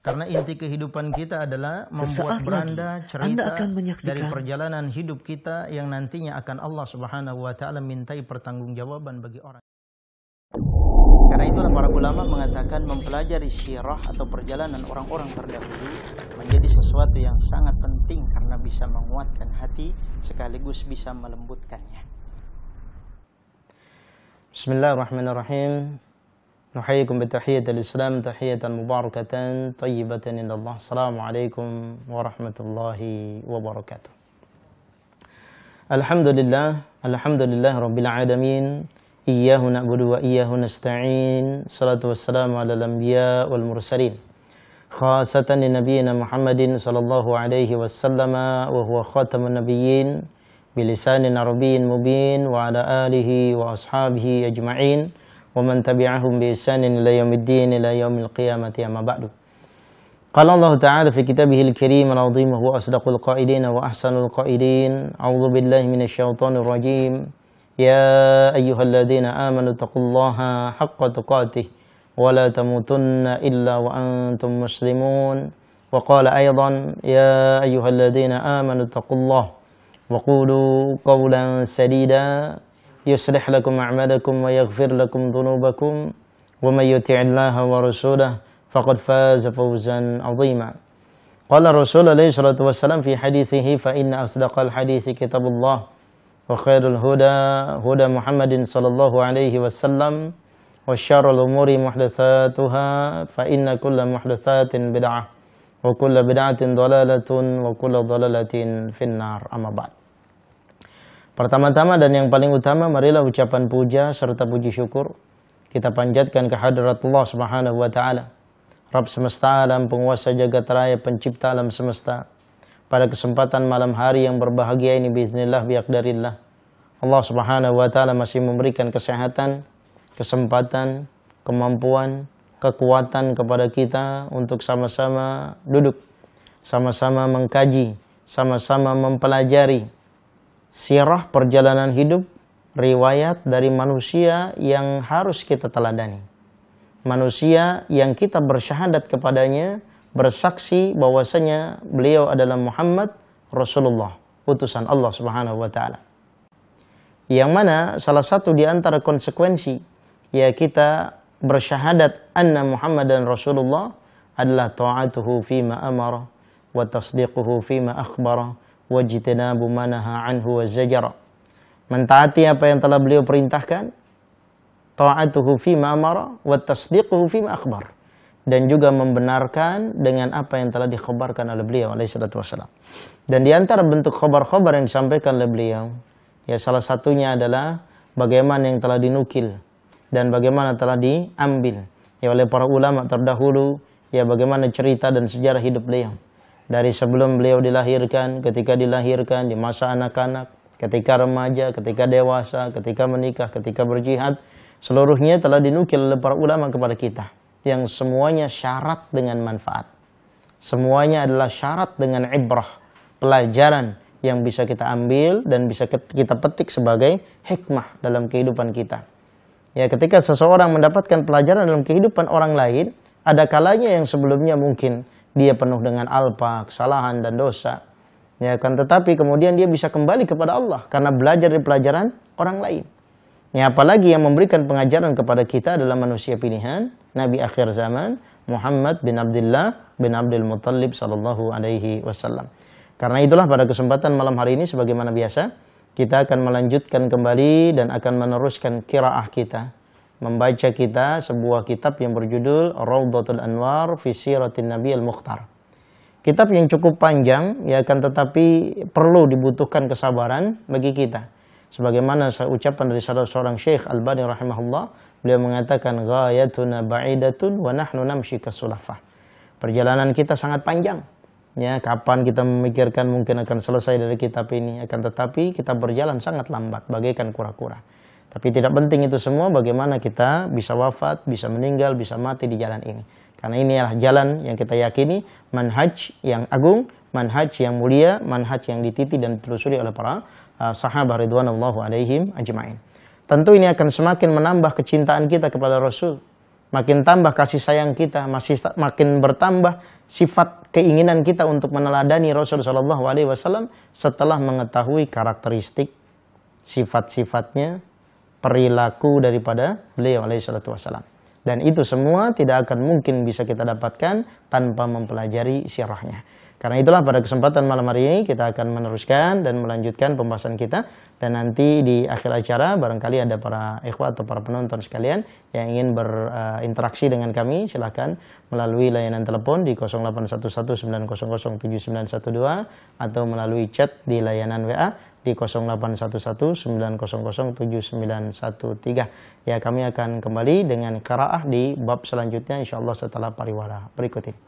Karena inti kehidupan kita adalah membuat beranda cerita dari perjalanan hidup kita yang nantinya akan Allah Subhanahu wa taala mintai pertanggungjawaban bagi orang. Karena itulah para ulama mengatakan mempelajari sirah atau perjalanan orang-orang terdahulu menjadi sesuatu yang sangat penting karena bisa menguatkan hati sekaligus bisa melembutkannya. Bismillahirrahmanirrahim. Nuhayyikum bitahiyatil Islam tahiyatan mubarakatan thayyibatan illallah. Assalamualaikum warahmatullahi wabarakatuh. Alhamdulillah, alhamdulillah rabbil alamin. Iyyahu na'budu wa iyyahu nasta'in. Salatu wassalamu ala al-anbiya wal mursalin. Khasatan li nabiyyina Muhammadin sallallahu alaihi wasallam wa huwa khatamun nabiyyin bilisanin arabiyyin mubin wa ala alihi wa ashabihi ajma'in. Wa man tabi'ahum bi ihsanin ila yaumiddin ila yaumil qiyamati amma ba'du. Qala Allah ta'ala fi kitabihil karim al-'azim huwa asdaqul qa'ilin wa ahsanul qa'ilin. A'udzu billahi minasy syaithanir rajim. Ya ayyuhalladzina amanu taqullaha haqqa tuqatih wa la tamutunna illa wa antum muslimun. Wa qala aidan ya ayyuhalladzina amanu taqullaha wa qulu qawlan sadida. يصلح لكم أعمالكم ويغفر لكم ذنوبكم ومن يطع الله ورسوله فقد فاز فوزا عظيما. قال الرسول عليه الصلاة والسلام في حديثه فإن أصدق الحديث كتاب الله وخير الهدى هدى محمد صلى الله عليه وسلم وشر الأمور محدثاتها فإن كل محدثات بدعة وكل بدعة ضلالة وكل ضلالة في النار. أما بعد. Pertama-tama dan yang paling utama, marilah ucapan puja serta puji syukur kita panjatkan kehadirat Allah Subhanahu wa taala, Rabb semesta alam, penguasa jagat raya, pencipta alam semesta. Pada kesempatan malam hari yang berbahagia ini biiznillah biaqdarillah, Allah Subhanahu wa taala masih memberikan kesehatan, kesempatan, kemampuan, kekuatan kepada kita untuk sama-sama duduk, sama-sama mengkaji, sama-sama mempelajari sirah perjalanan hidup, riwayat dari manusia yang harus kita teladani. Manusia yang kita bersyahadat kepadanya, bersaksi bahwasanya beliau adalah Muhammad Rasulullah, utusan Allah Subhanahu wa taala. Yang mana salah satu di antara konsekuensi ya kita bersyahadat anna Muhammadan Rasulullah adalah ta'atuhu fima amara wa tasdiquhu fima akhbara. Wajitinabu manaha anhu wa zajara. Mentaati apa yang telah beliau perintahkan, ta'atuhu fima amara wa tasdiquhu fima akhbar, dan juga membenarkan dengan apa yang telah dikhabarkan oleh beliau alaihi salatu wasallam. Dan di antara bentuk khabar-khabar yang disampaikan oleh beliau, ya salah satunya adalah bagaimana yang telah dinukil dan bagaimana telah diambil ya oleh para ulama terdahulu, ya bagaimana cerita dan sejarah hidup beliau. Dari sebelum beliau dilahirkan, ketika dilahirkan, di masa anak-anak, ketika remaja, ketika dewasa, ketika menikah, ketika berjihad, seluruhnya telah dinukil oleh para ulama kepada kita. Yang semuanya syarat dengan manfaat. Semuanya adalah syarat dengan ibrah, pelajaran yang bisa kita ambil dan bisa kita petik sebagai hikmah dalam kehidupan kita. Ya, ketika seseorang mendapatkan pelajaran dalam kehidupan orang lain, ada kalanya yang sebelumnya mungkin dia penuh dengan alpa, kesalahan dan dosa. Ya kan, tetapi kemudian dia bisa kembali kepada Allah karena belajar dari pelajaran orang lain. Ya, apalagi yang memberikan pengajaran kepada kita adalah manusia pilihan, Nabi akhir zaman, Muhammad bin Abdullah bin Abdul Muttalib sallallahu alaihi wasallam. Karena itulah pada kesempatan malam hari ini sebagaimana biasa, kita akan melanjutkan kembali dan akan meneruskan qiraah kita. Membaca kita sebuah kitab yang berjudul Raudatul Anwar fi Siratil Nabi al-Mukhtar. Kitab yang cukup panjang, ya kan, tetapi perlu dibutuhkan kesabaran bagi kita. Sebagaimana saya ucapkan dari salah seorang Syekh Al-Bani rahimahullah, beliau mengatakan ghayatuna ba'idatun wa nahnu namshi kasulafah. Perjalanan kita sangat panjang. Ya, kapan kita memikirkan mungkin akan selesai dari kitab ini, akan tetapi kita berjalan sangat lambat bagaikan kura-kura. Tapi tidak penting itu semua, bagaimana kita bisa wafat, bisa meninggal, bisa mati di jalan ini. Karena ini adalah jalan yang kita yakini, manhaj yang agung, manhaj yang mulia, manhaj yang dititi dan ditelusuri oleh para sahabat ridwanullahu alaihim ajma'in. Tentu ini akan semakin menambah kecintaan kita kepada Rasul. Makin tambah kasih sayang kita, makin bertambah sifat keinginan kita untuk meneladani Rasulullah Shallallahu Alaihi Wasallam setelah mengetahui karakteristik, sifat-sifatnya, perilaku daripada beliau Alaihi Wasallam. Dan itu semua tidak akan mungkin bisa kita dapatkan tanpa mempelajari sirahnya. Karena itulah pada kesempatan malam hari ini kita akan meneruskan dan melanjutkan pembahasan kita. Dan nanti di akhir acara barangkali ada para ikhwah atau para penonton sekalian yang ingin berinteraksi dengan kami. Silahkan melalui layanan telepon di 0811-900-7912 atau melalui chat di layanan WA di 0811-900-7913. Ya, kami akan kembali dengan qiraah di bab selanjutnya insyaallah setelah pariwara berikut ini.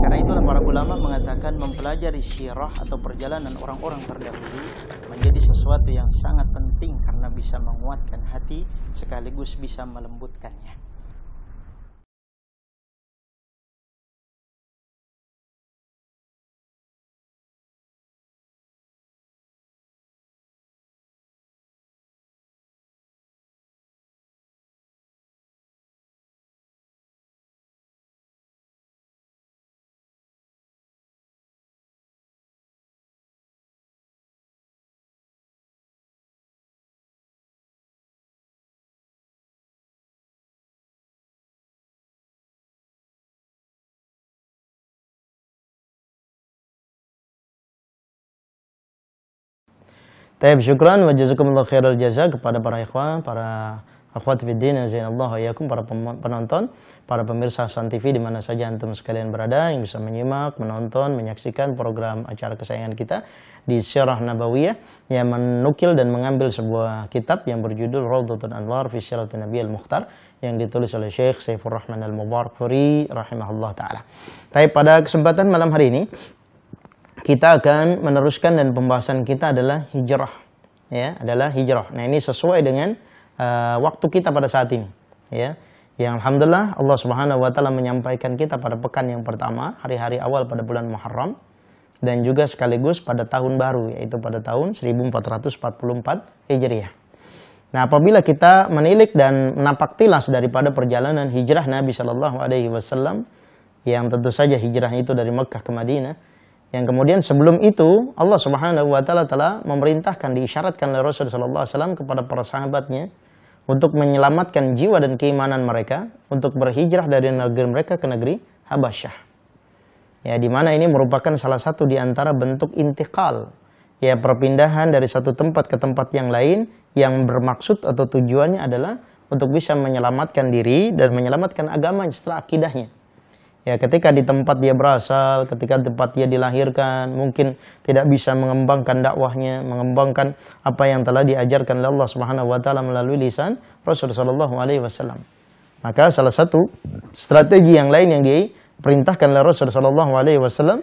Karena itulah para ulama mengatakan mempelajari sirah atau perjalanan orang-orang terdahulu menjadi sesuatu yang sangat penting karena bisa menguatkan hati sekaligus bisa melembutkannya. Taib syukran wa jazakumullah khairal jaza kepada para ikhwan, para akhwat fiddin, azinallahu ayyakum, para penonton, para pemirsa Ahsan TV di mana saja antum sekalian berada yang bisa menyimak, menonton, menyaksikan program acara kesayangan kita di Siroh Nabawiyah yang menukil dan mengambil sebuah kitab yang berjudul Raudatul Anwar fi Siratil Nabi al-Mukhtar yang ditulis oleh Syekh Saifurrahman Al-Mubarakfuri rahimahullah ta'ala. Tapi pada kesempatan malam hari ini kita akan meneruskan dan pembahasan kita adalah hijrah, ya, adalah hijrah. Nah, ini sesuai dengan waktu kita pada saat ini, ya. Yang alhamdulillah Allah Subhanahu wa taala menyampaikan kita pada pekan yang pertama, hari-hari awal pada bulan Muharram dan juga sekaligus pada tahun baru yaitu pada tahun 1444 Hijriah. Nah, apabila kita menilik dan menapak tilas daripada perjalanan hijrah Nabi Shallallahu alaihi wasallam yang tentu saja hijrah itu dari Mekkah ke Madinah. Yang kemudian sebelum itu Allah Subhanahu wa taala telah memerintahkan diisyaratkan oleh Rasul sallallahu alaihi wasallam kepada para sahabatnya untuk menyelamatkan jiwa dan keimanan mereka untuk berhijrah dari negeri mereka ke negeri Habasyah. Ya, di mana ini merupakan salah satu di antara bentuk intikal, ya, perpindahan dari satu tempat ke tempat yang lain yang bermaksud atau tujuannya adalah untuk bisa menyelamatkan diri dan menyelamatkan agama setelah akidahnya. Ya, ketika di tempat dia berasal, ketika tempat dia dilahirkan, mungkin tidak bisa mengembangkan dakwahnya, mengembangkan apa yang telah diajarkan oleh Allah Subhanahu wa taala melalui lisan Rasulullah Shallallahu alaihi wasallam. Maka salah satu strategi yang lain yang diperintahkan oleh Rasulullah Shallallahu alaihi wasallam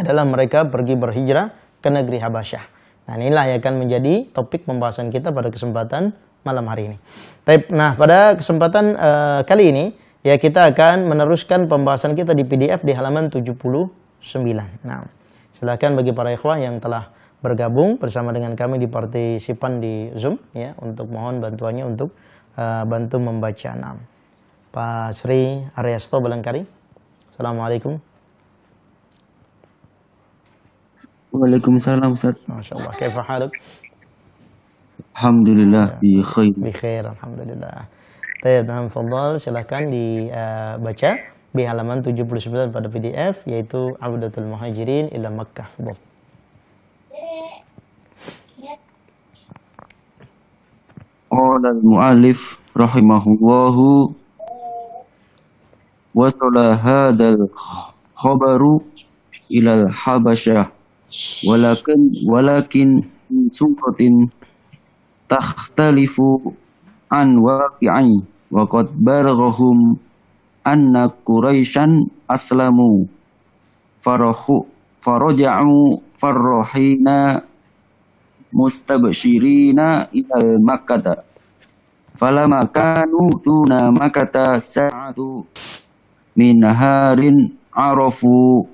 adalah mereka pergi berhijrah ke negeri Habasyah. Nah, inilah yang akan menjadi topik pembahasan kita pada kesempatan malam hari ini. Nah, pada kesempatan kali ini ya, kita akan meneruskan pembahasan kita di PDF di halaman 79. Nah, silakan bagi para ikhwah yang telah bergabung bersama dengan kami di partisipan di Zoom, ya, untuk mohon bantuannya untuk bantu membaca. Nah, Pak Sri Aryasto Belengkari. Assalamualaikum. Waalaikumsalam Ustaz. Masya Allah. Kaifa haluk? Alhamdulillah. Bi khair. Bi khair. Alhamdulillah. Tayyibna fadhal, silahkan dibaca di halaman 79 pada PDF yaitu Audatul Muhajirin ila Makkah. Qala al-mu'allif rahimahullahu wa sala hadzal khabaru ila al-Habasyah walakin suratin takhtalifu an waqi'an wa qad baraghum anna quraisyan aslamu faraja'u farahina mustabshirina ila makkah falamma kanu tuna makkah sa'atu min harin arafu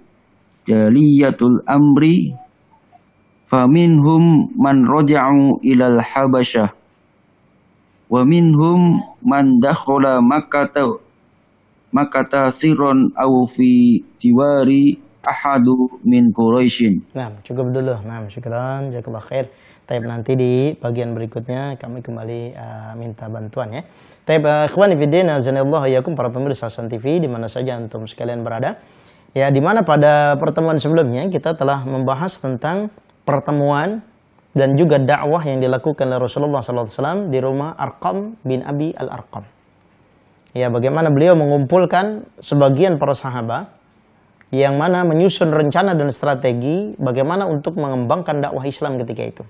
jaliyatul amri faminhum man raja'u ila al habasyah Wa minhum man dakhala Makkata siron au fi jiwari ahadu min Quraisyin. Nah, cukup dulu. Nah, syukran, jazakallahu khair. Tapi nanti di bagian berikutnya kami kembali minta bantuan ya. Tapi ikhwan fillah, azanallahu yakum para pemirsa SanTV di mana saja antum sekalian berada. Ya, di mana pada pertemuan sebelumnya kita telah membahas tentang pertemuan dan juga dakwah yang dilakukan oleh Rasulullah SAW di rumah Arqam bin Abi Al-Arqam. Ya, bagaimana beliau mengumpulkan sebagian para sahabat yang mana menyusun rencana dan strategi bagaimana untuk mengembangkan dakwah Islam ketika itu.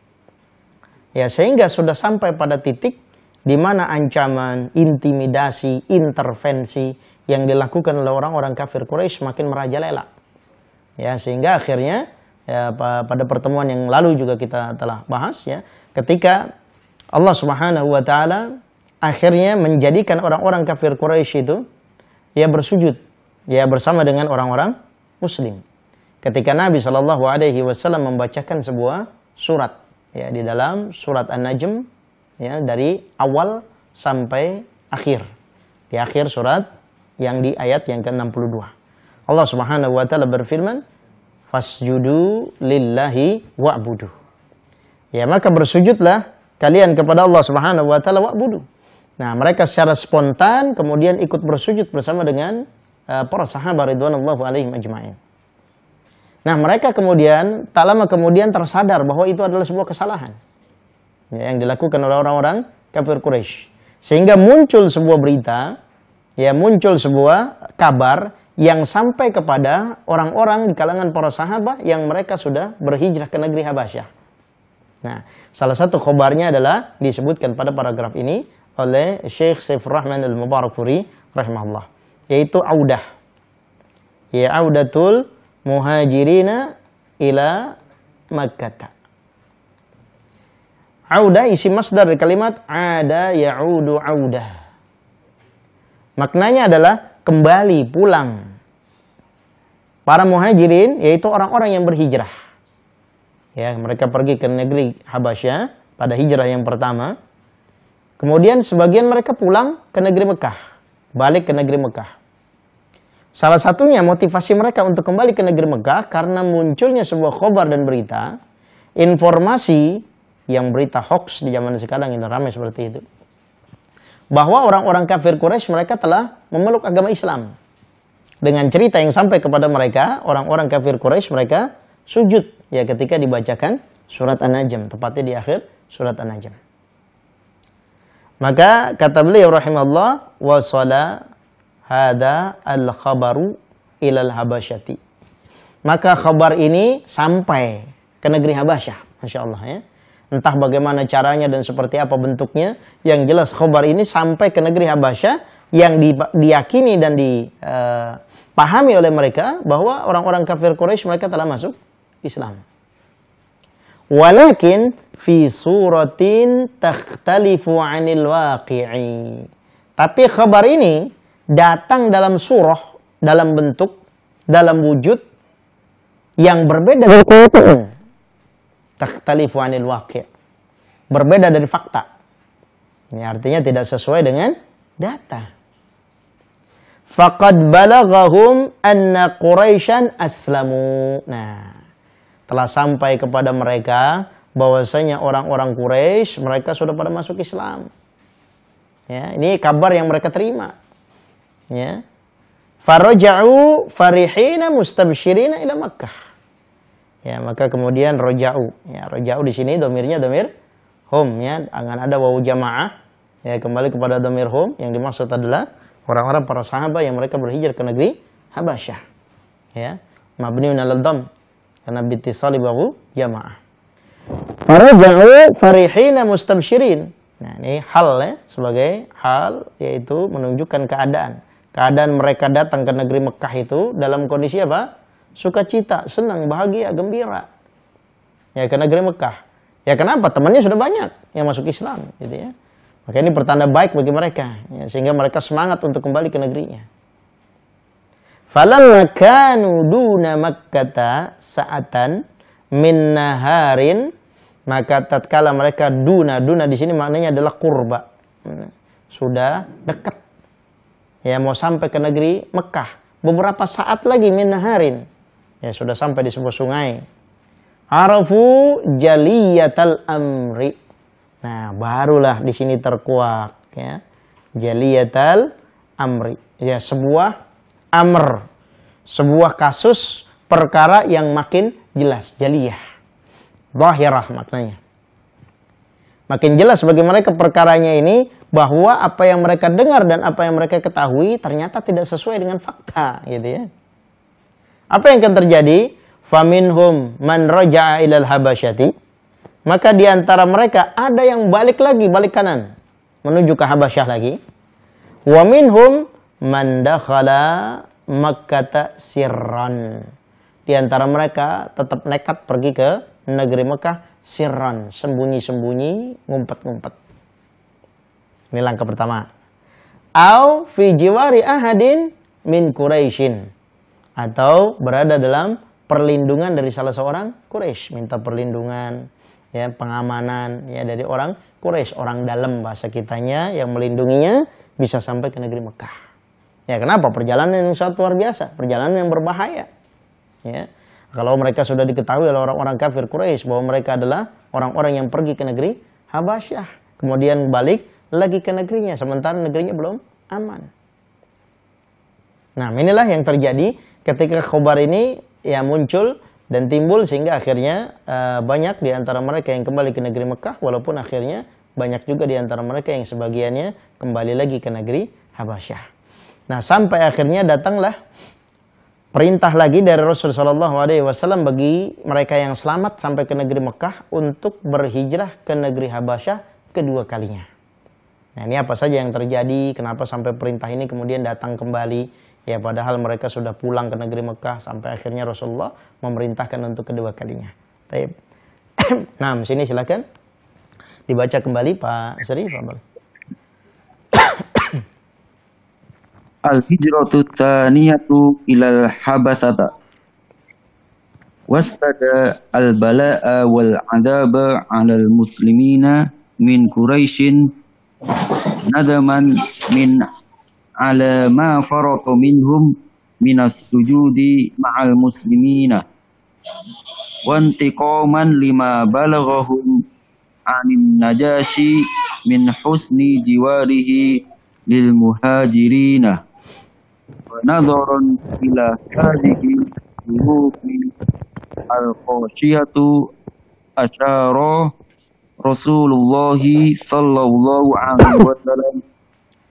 Ya, sehingga sudah sampai pada titik di mana ancaman, intimidasi, intervensi yang dilakukan oleh orang-orang kafir Quraisy makin merajalela. Ya, sehingga akhirnya ya, pada pertemuan yang lalu juga kita telah bahas ya, ketika Allah Subhanahu wa Ta'ala akhirnya menjadikan orang-orang kafir Quraisy itu ya bersujud ya bersama dengan orang-orang Muslim ketika Nabi Shallallahu Alaihi Wasallam membacakan sebuah surat ya di dalam surat An-Najm ya dari awal sampai akhir di akhir surat yang di ayat yang ke-62 Allah Subhanahu wa Ta'ala berfirman fasjudu lillahi wa'budu. Ya, maka bersujudlah kalian kepada Allah Subhanahu wa Ta'ala wa'budu. Nah, mereka secara spontan kemudian ikut bersujud bersama dengan para sahabat ridwanullahu alaihim ajma'in. Nah, mereka kemudian tak lama kemudian tersadar bahwa itu adalah sebuah kesalahan ya, yang dilakukan oleh orang-orang kafir Quraisy. Sehingga muncul sebuah berita, ya muncul sebuah kabar yang sampai kepada orang-orang di kalangan para sahabat yang mereka sudah berhijrah ke negeri Habasyah. Nah, salah satu khobarnya adalah disebutkan pada paragraf ini oleh Syekh Saifurrahman Al-Mubarakfuri rahimahullah, yaitu audah. Ya audatul muhajirina ila Makkah. Audah isi masdar dari kalimat ada ya'udu audah. Maknanya adalah kembali pulang para muhajirin, yaitu orang-orang yang berhijrah. Ya, mereka pergi ke negeri Habasyah pada hijrah yang pertama. Kemudian sebagian mereka pulang ke negeri Mekah, balik ke negeri Mekah. Salah satunya motivasi mereka untuk kembali ke negeri Mekah karena munculnya sebuah khobar dan berita, informasi yang berita hoax di zaman sekarang ini ramai seperti itu. Bahwa orang-orang kafir Quraisy mereka telah memeluk agama Islam. Dengan cerita yang sampai kepada mereka, orang-orang kafir Quraisy mereka sujud ya ketika dibacakan surat An-Najm, tepatnya di akhir surat An-Najm. Maka kata beliau rahimahullah, wasala hada al-khabaru ilal habasyati. Maka khabar ini sampai ke negeri Habasyah, Masya Allah ya. Entah bagaimana caranya dan seperti apa bentuknya, yang jelas khobar ini sampai ke negeri Habasyah yang diyakini dan dipahami oleh mereka bahwa orang-orang kafir Quraisy mereka telah masuk Islam. Walakin fi suratin takhtalifu anil waqi'i. Tapi khobar ini datang dalam surah, dalam bentuk, dalam wujud yang berbeda. Takhtalifu anil waqi', berbeda dari fakta. Ini artinya tidak sesuai dengan data. Faqad balaghahum anna Quraisyan aslamu. Nah, telah sampai kepada mereka bahwasanya orang-orang Quraisy mereka sudah pada masuk Islam. Ya, ini kabar yang mereka terima. Ya. Faraja'u farihina mustabsyirina ila Makkah. Ya, maka kemudian roja'u. Ya, roja'u di sini domirnya domir hum ya, akan ada wawu jamaah ya, kembali kepada domir hum yang dimaksud adalah orang-orang para sahabat yang mereka berhijrah ke negeri Habasyah. Ya, mabniun 'alal dhamm karena bitisali wawu jamaah. Roja'u farihina mustabsyirin. Nah, ini hal ya, sebagai hal yaitu menunjukkan keadaan. Keadaan mereka datang ke negeri Mekah itu dalam kondisi apa? Sukacita, senang, bahagia, gembira. Ya, ke negeri Mekah. Ya, kenapa? Temannya sudah banyak yang masuk Islam, gitu ya. Maka ini pertanda baik bagi mereka, ya, sehingga mereka semangat untuk kembali ke negerinya. Falamma kanu duna Makkata sa'atan min naharin, maka tatkala mereka duna di sini maknanya adalah kurba. Sudah dekat. Ya, mau sampai ke negeri Mekah. Beberapa saat lagi minaharin. Ya, sudah sampai di sebuah sungai. Arafu jaliyatal amri. Nah, barulah di sini terkuak ya. Jaliyatal amri. Ya, sebuah amr. Sebuah kasus perkara yang makin jelas, jaliyah. Zahirah maknanya. Makin jelas bagi mereka perkaranya ini, bahwa apa yang mereka dengar dan apa yang mereka ketahui ternyata tidak sesuai dengan fakta, gitu ya. Apa yang akan terjadi? Faminhum man raja'a ilal habasyati. Maka di antara mereka ada yang balik lagi, balik kanan, menuju ke Habasyah lagi. Wa minhum man dakhala Makkata sirran. Di antara mereka tetap nekat pergi ke negeri Mekah sirran, sembunyi-sembunyi, ngumpet-ngumpet. Ini langkah pertama. Au fi jiwari ahadin min Quraisyin. Atau berada dalam perlindungan dari salah seorang Quraisy, minta perlindungan, ya, pengamanan ya dari orang Quraisy, orang dalam bahasa kitanya yang melindunginya bisa sampai ke negeri Mekah. Ya, kenapa? Perjalanan yang sangat luar biasa, perjalanan yang berbahaya. Ya. Kalau mereka sudah diketahui oleh orang-orang kafir Quraisy bahwa mereka adalah orang-orang yang pergi ke negeri Habasyah, kemudian balik lagi ke negerinya, sementara negerinya belum aman. Nah, inilah yang terjadi ketika khobar ini ya muncul dan timbul, sehingga akhirnya banyak di antara mereka yang kembali ke negeri Mekah, walaupun akhirnya banyak juga di antara mereka yang sebagiannya kembali lagi ke negeri Habasyah. Nah, sampai akhirnya datanglah perintah lagi dari Rasulullah SAW bagi mereka yang selamat sampai ke negeri Mekah untuk berhijrah ke negeri Habasyah kedua kalinya. Nah, ini apa saja yang terjadi, kenapa sampai perintah ini kemudian datang kembali, ya padahal mereka sudah pulang ke negeri Mekah, sampai akhirnya Rasulullah memerintahkan untuk kedua kalinya. Taib. Nah, sini silakan dibaca kembali Pak Sri. Al-hijratu tsaniyatu ilal habasata. Wastada al-bala'a wal 'adaba 'alal muslimina min Quraisyin nadaman min ala ma faratu minhum minas sujudi ma'al muslimina wantiqaman lima balaghahum anin najasyi min husni jiwarihi lil muhajirina wa nadharan ila hadhihi dhurufi al-qashiyatu asyara Rasulullah sallallahu alaihi wasallam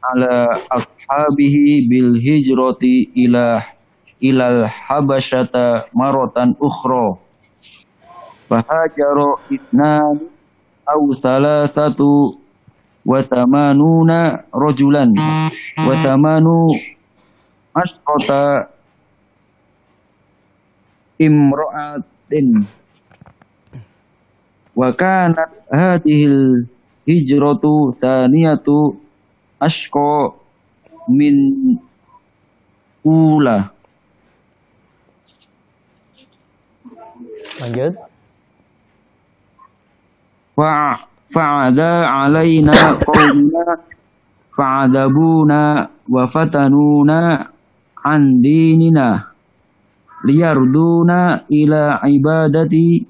ala ashabihi bil hijrati ilal habasyata maratan ukhra fahajaru itnan aw salasatu wa tamanuna rajulan wa tamanu asqata imra'atin. Wa kanat hadhil hijratu tsaniyatu ashqa min ula. Lanjut. Fa'ada alaina qawmuna fa'adabuna wa fatanuna an dinina liyarduna ila ibadati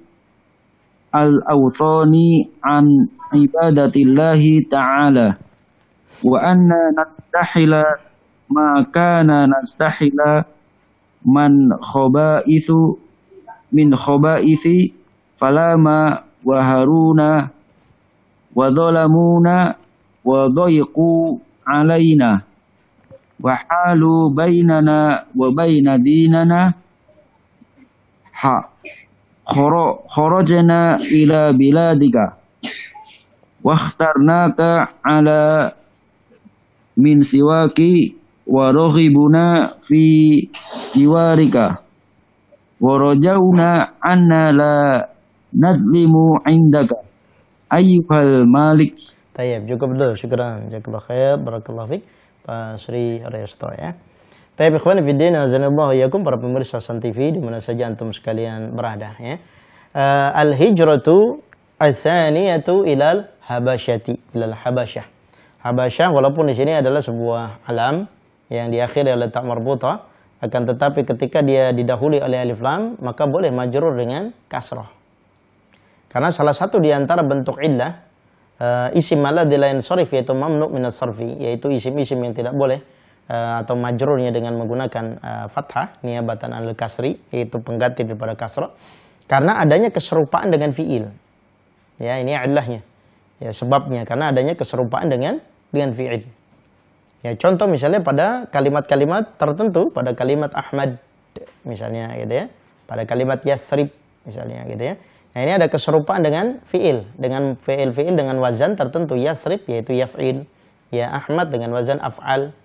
al-awthani an ibadatillahi ta'ala wa anna nastahila ma kana nastahila man khaba'ithu min khaba'ithi falama wa haruna wa dhalamuna wa dhayqu alaina wa halu bainana wa baina dinana ha kharajna ila biladika wakhtarnaka ala min siwaki wa raghibuna fi jiwarika wa rajawna anna la nadlimu indaka ayyuhal malik. Tayyib, cukup dulu, syukran, jazakallahu khair, barakallahu fiik Pak Sri Resto ya. Taib ikhwan fiddin, azanallahu iyakum para pemirsa SanTV di mana saja antum sekalian berada ya. Al-hijratu ats-tsaniyatu ilal habasyati, ilal habasyah. Habasyah, walaupun di sini adalah sebuah alam yang diakhiri oleh ta' marbutah, akan tetapi ketika dia didahului oleh alif lam, maka boleh majrur dengan kasrah. Karena salah satu di antara bentuk illah, isim alladzi la yansarif, yaitu mamnu' min as-sarfi, yaitu isim-isim yang tidak boleh atau majrurnya dengan menggunakan fathah niyabatan anil kasri, yaitu pengganti daripada kasrah, karena adanya keserupaan dengan fi'il. Ya, ini illahnya. Ya, sebabnya karena adanya keserupaan dengan fi'il. Ya, contoh misalnya pada kalimat-kalimat tertentu, pada kalimat Ahmad misalnya gitu ya, pada kalimat Yathrib misalnya gitu ya. Nah, ini ada keserupaan dengan fi'il dengan wazan tertentu, Yathrib yaitu yaf'il, ya Ahmad dengan wazan af'al.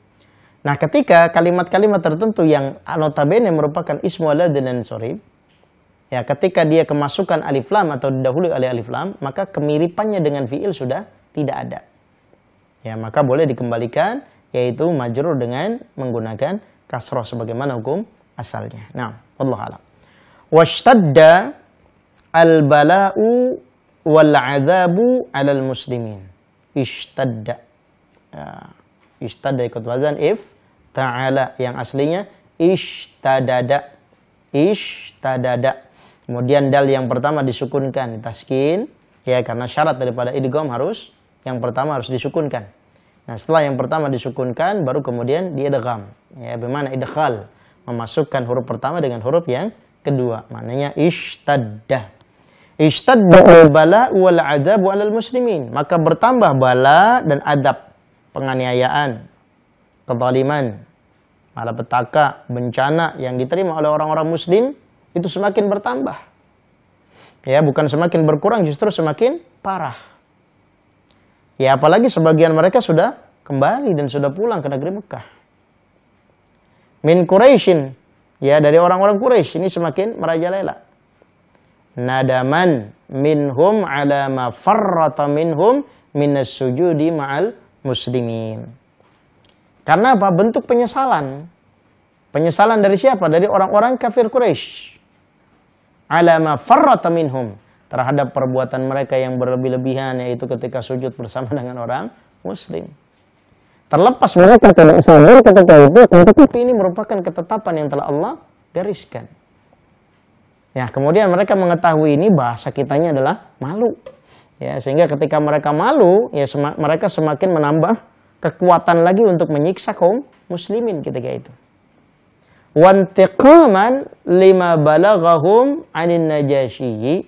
Nah, ketika kalimat-kalimat tertentu yang notabene merupakan ismul ladzi la yansarif, ya ketika dia kemasukan alif lam atau didahului oleh alif lam, maka kemiripannya dengan fi'il sudah tidak ada. Ya, maka boleh dikembalikan, yaitu majrur dengan menggunakan kasrah sebagaimana hukum asalnya. Nah, wallahu a'lam. Washtadda al-bala'u wal-'adzabu 'alal muslimin. Ishtadda. Ishtadda ikut wazan if ta'ala, yang aslinya ishtadada. Ishtadada. Kemudian dal yang pertama disukunkan, taskin, ya karena syarat daripada idgham harus yang pertama harus disukunkan. Nah, setelah yang pertama disukunkan, baru kemudian diidgham. Ya, bermakna idkhal, memasukkan huruf pertama dengan huruf yang kedua. Maknanya ishtadda. Ishtadda al-bala wal 'adzab 'alal muslimin. Maka bertambah bala dan adab, penganiayaan, kezaliman, malapetaka, bencana yang diterima oleh orang-orang muslim itu semakin bertambah. Ya, bukan semakin berkurang, justru semakin parah. Ya, apalagi sebagian mereka sudah kembali dan sudah pulang ke negeri Mekah. Min Quraisyin, ya dari orang-orang Quraisy, ini semakin merajalela. Nadaman minhum ala ma farrata minhum minas sujudi ma'al muslimin. Karena apa? Bentuk penyesalan. Penyesalan dari siapa? Dari orang-orang kafir Quraisy. Ala ma farrata minhum, terhadap perbuatan mereka yang berlebih-lebihan, yaitu ketika sujud bersama dengan orang muslim. Terlepas mereka tidak sadar ketika itu, tetapi ini merupakan ketetapan yang telah Allah gariskan. Ya, kemudian mereka mengetahui ini, bahasa kitanya adalah malu. Ya, sehingga ketika mereka malu, ya mereka semakin menambah kekuatan lagi untuk menyiksa kaum muslimin ketika itu. Wantiqaman lima balaghahum 'anin Najasyi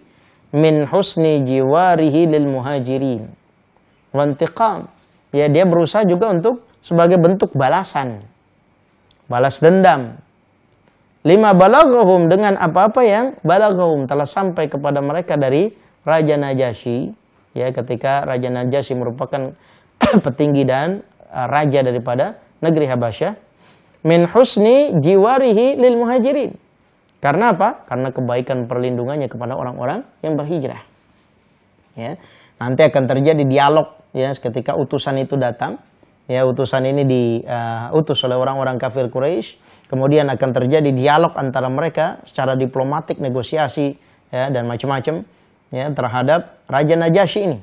min husni jiwarihi lil muhajirin. Wantiqam, ya dia berusaha juga untuk sebagai bentuk balasan, balas dendam. Lima balaghahum, dengan apa-apa yang balaghahum telah sampai kepada mereka dari Raja Najasyi, ya ketika Raja Najasyi merupakan petinggi dan raja daripada negeri Habasyah. Min husni jiwarihi lil muhajirin. Karena apa? Karena kebaikan perlindungannya kepada orang-orang yang berhijrah. Ya, nanti akan terjadi dialog ya ketika utusan itu datang. Ya, utusan ini diutus oleh orang-orang kafir Quraisy. Kemudian akan terjadi dialog antara mereka secara diplomatik, negosiasi ya, dan macam-macam ya terhadap Raja Najasyi ini.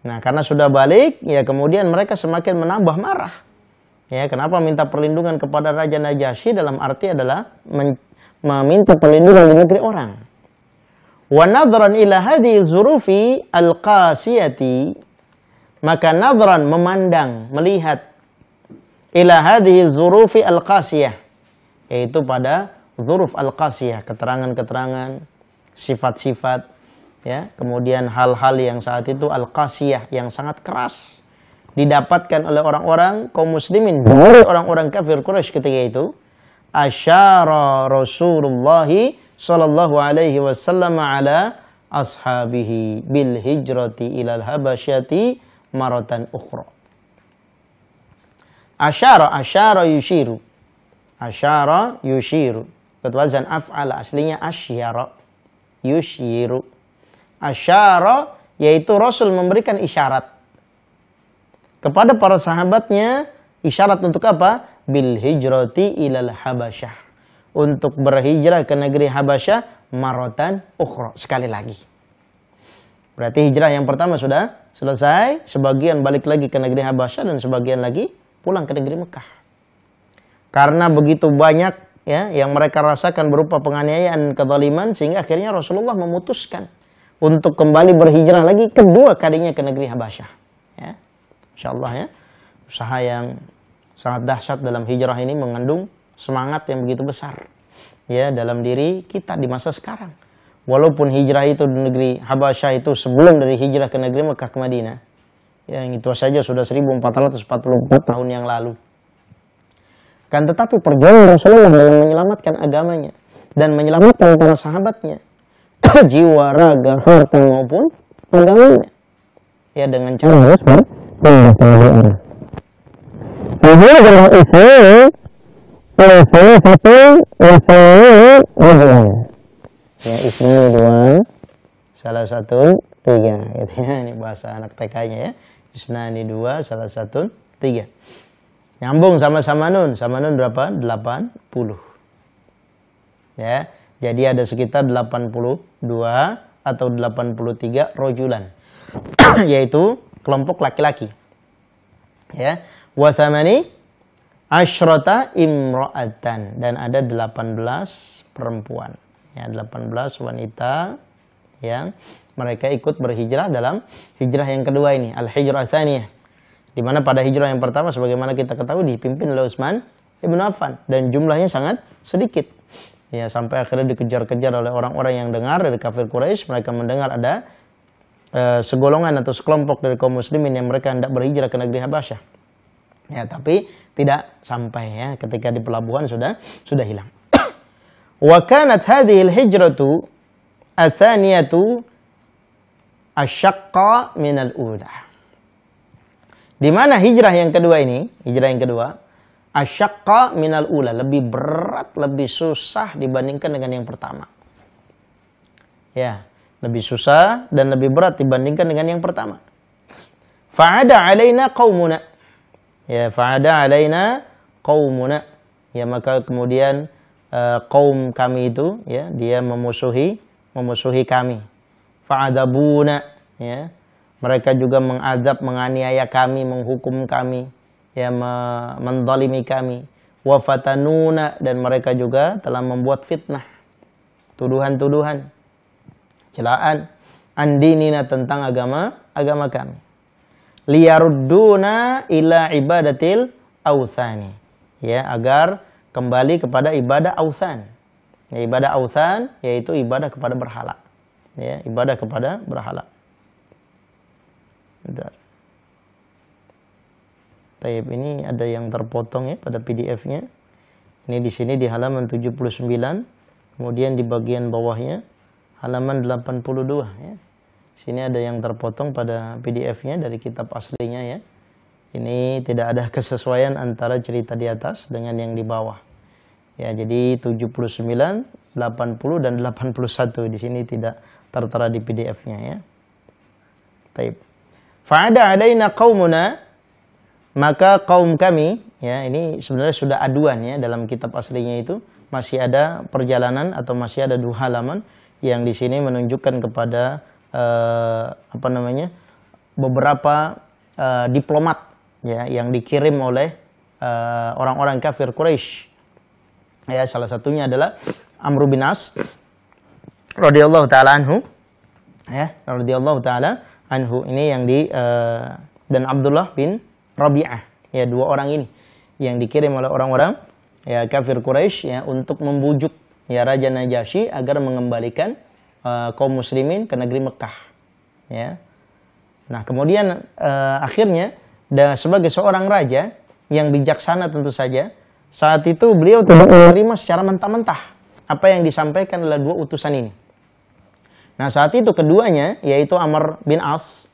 Nah, karena sudah balik, ya kemudian mereka semakin menambah marah. Ya, kenapa minta perlindungan kepada Raja Najasyi? Dalam arti adalah meminta perlindungan di negeri orang. Wa nadhran ila hadhihi zurufi alqasiyati, maka nadhran memandang, melihat, ila hadhihi zurufi alqasiyah, yaitu pada zuruf alqasiyah, keterangan-keterangan, sifat-sifat ya, kemudian hal-hal yang saat itu alqasiyah, yang sangat keras didapatkan oleh orang-orang kaum muslimin, orang-orang kafir Quraisy ketika itu. Asyara Rasulullah sallallahu alaihi wasallam ala ashabihi bil hijrati ilal habasyati maratan ukhra. Asyara yushiru, wazan af'ala, aslinya asyara yushiru. Asyara yaitu Rasul memberikan isyarat kepada para sahabatnya. Isyarat untuk apa? Bil hijrati ilal Habasyah, untuk berhijrah ke negeri Habasyah, marotan ukhra, sekali lagi. Berarti hijrah yang pertama sudah selesai, sebagian balik lagi ke negeri Habasyah dan sebagian lagi pulang ke negeri Mekah. Karena begitu banyak ya yang mereka rasakan berupa penganiayaan, kezaliman, sehingga akhirnya Rasulullah memutuskan untuk kembali berhijrah lagi kedua kalinya ke negeri Habasyah. Ya. Insyaallah ya, usaha yang sangat dahsyat dalam hijrah ini mengandung semangat yang begitu besar ya dalam diri kita di masa sekarang. Walaupun hijrah itu di negeri Habasyah itu sebelum dari hijrah ke negeri Mekah ke Madinah. Yang itu saja sudah 1444 tahun yang lalu. Kan tetapi perjuangan Rasulullah dalam menyelamatkan agamanya. Dan menyelamatkan para sahabatnya. Jiwa, raga, harta maupun agamanya. Ya dengan cara harus berdoa. Hijrah itu salah satu yang ya, ismi dua, salah satu, tiga. Gitu ya. Ini bahasa anak TK-nya ya. Isnani dua, salah satu, tiga. Nyambung sama-sama nun. Sama nun berapa? 80. Ya. Jadi ada sekitar 82 atau 83 rojulan. Yaitu kelompok laki-laki. Ya. Wasamani asyrata imro'atan. Dan ada 18 perempuan. Ya, 18 wanita yang mereka ikut berhijrah dalam hijrah yang kedua ini, al-hijrah tsaniyah. Di mana pada hijrah yang pertama sebagaimana kita ketahui dipimpin oleh Utsman ibnu Affan dan jumlahnya sangat sedikit. Ya, sampai akhirnya dikejar-kejar oleh orang-orang yang dengar dari kafir Quraisy, mereka mendengar ada segolongan atau sekelompok dari kaum muslimin yang mereka hendak berhijrah ke negeri Habasyah. Ya, tapi tidak sampai ya, ketika di pelabuhan sudah hilang. وكانت هذه الهجرة الثانية أشقى من الأولى. Di mana hijrah yang kedua ini, hijrah yang kedua, ashaqqa minal ula, lebih berat, lebih susah dibandingkan dengan yang pertama. Ya, lebih susah dan lebih berat dibandingkan dengan yang pertama. Fa'ada alaina qaumuna. Ya, fa'ada alaina qaumuna. Ya, maka kemudian kaum kami itu ya dia memusuhi kami. Fa'adabuna ya, mereka juga mengadab, menganiaya kami, menghukum kami ya, menzalimi kami. Wa fatanuna, dan mereka juga telah membuat fitnah, tuduhan-tuduhan, celaan, andinina, tentang agama kami. Liyarudduna ila ibadatil awthani, ya agar kembali kepada ibadah authan. Ya, ibadah authan yaitu ibadah kepada berhala. Ya, ibadah kepada berhala. Bentar. Taib, ini ada yang terpotong ya pada PDF-nya. Ini di sini di halaman 79, kemudian di bagian bawahnya halaman 82 ya. Sini ada yang terpotong pada PDF-nya dari kitab aslinya ya. Ini tidak ada kesesuaian antara cerita di atas dengan yang di bawah. Ya, jadi 79, 80 dan 81 di sini tidak tertera di PDF-nya ya. Taib. Fa'ada alaina qaumuna, maka kaum kami ya, ini sebenarnya sudah aduan ya dalam kitab aslinya itu masih ada perjalanan atau masih ada dua halaman yang di sini menunjukkan kepada apa namanya? Beberapa diplomat ya yang dikirim oleh orang-orang kafir Quraisy. Ya, salah satunya adalah Amr bin As radhiyallahu taala anhu. Ya, radhiyallahu taala anhu. Ini yang di dan Abdullah bin Rabi'ah. Ya, dua orang ini yang dikirim oleh orang-orang ya kafir Quraisy ya untuk membujuk ya Raja Najasyi agar mengembalikan kaum muslimin ke negeri Mekah. Ya. Nah, kemudian akhirnya sebagai seorang raja yang bijaksana tentu saja, saat itu beliau tidak menerima secara mentah-mentah apa yang disampaikan oleh dua utusan ini. Nah, saat itu keduanya yaitu Amr bin As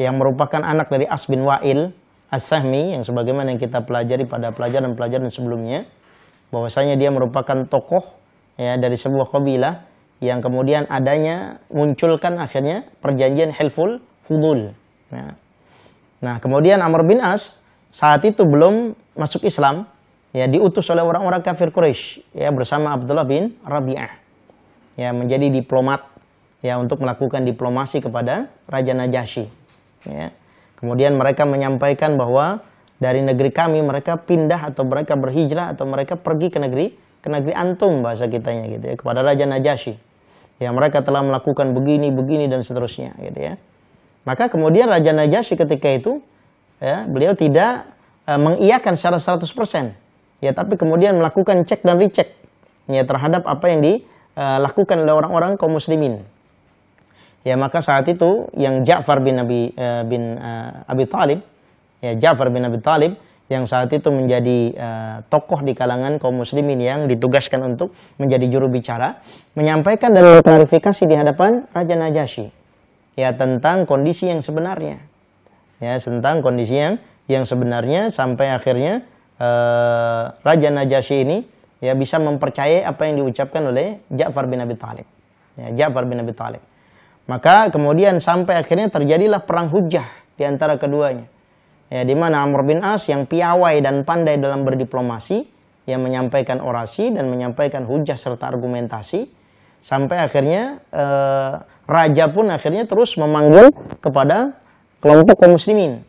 yang merupakan anak dari As bin Wa'il As-Sahmi, yang sebagaimana yang kita pelajari pada pelajaran-pelajaran sebelumnya, bahwasanya dia merupakan tokoh ya dari sebuah kabilah yang kemudian adanya munculkan akhirnya perjanjian Hilful Fudul. Nah, kemudian Amr bin As saat itu belum masuk Islam, ya diutus oleh orang-orang kafir Quraisy, ya bersama Abdullah bin Rabi'ah, ya menjadi diplomat ya, untuk melakukan diplomasi kepada Raja Najasyi. Ya. Kemudian mereka menyampaikan bahwa dari negeri kami mereka pindah atau mereka berhijrah atau mereka pergi ke negeri antum, bahasa kitanya gitu ya, kepada Raja Najasyi. Ya, mereka telah melakukan begini dan seterusnya gitu ya. Maka kemudian Raja Najasyi ketika itu ya, beliau tidak mengiyakan secara 100%. Ya, tapi kemudian melakukan cek dan recheck ya terhadap apa yang dilakukan oleh orang-orang kaum muslimin. Ya, maka saat itu yang Ja'far bin Abi Talib ya, Ja'far bin Abi Talib yang saat itu menjadi tokoh di kalangan kaum muslimin yang ditugaskan untuk menjadi juru bicara, menyampaikan dan klarifikasi di hadapan Raja Najasyi ya tentang kondisi yang sebenarnya. Ya, tentang kondisi yang sebenarnya, sampai akhirnya Raja Najasyi ini ya bisa mempercayai apa yang diucapkan oleh Ja'far bin Abi Talib. Ya, Ja'far bin Abi Talib. Maka kemudian sampai akhirnya terjadilah perang hujjah di antara keduanya. Ya, di mana Amr bin As yang piawai dan pandai dalam berdiplomasi, yang menyampaikan orasi dan menyampaikan hujah serta argumentasi, sampai akhirnya raja pun akhirnya terus memanggil kepada kelompok kaum muslimin,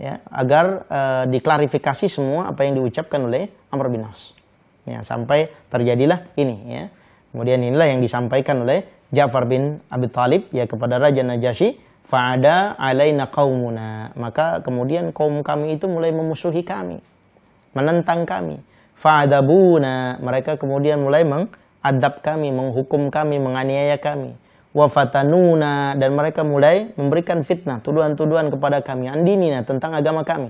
ya, agar diklarifikasi semua apa yang diucapkan oleh Amr bin As. Ya, sampai terjadilah ini. Ya. Kemudian inilah yang disampaikan oleh Ja'far bin Abi Talib ya kepada Raja Najasyi. Fa'ada alaina qaumuna, maka kemudian kaum kami itu mulai memusuhi kami, menentang kami. Fa'adabuna, mereka kemudian mulai mengadab kami, menghukum kami, menganiaya kami. Wa fatanuna, dan mereka mulai memberikan fitnah, tuduhan-tuduhan kepada kami, andinina, tentang agama kami.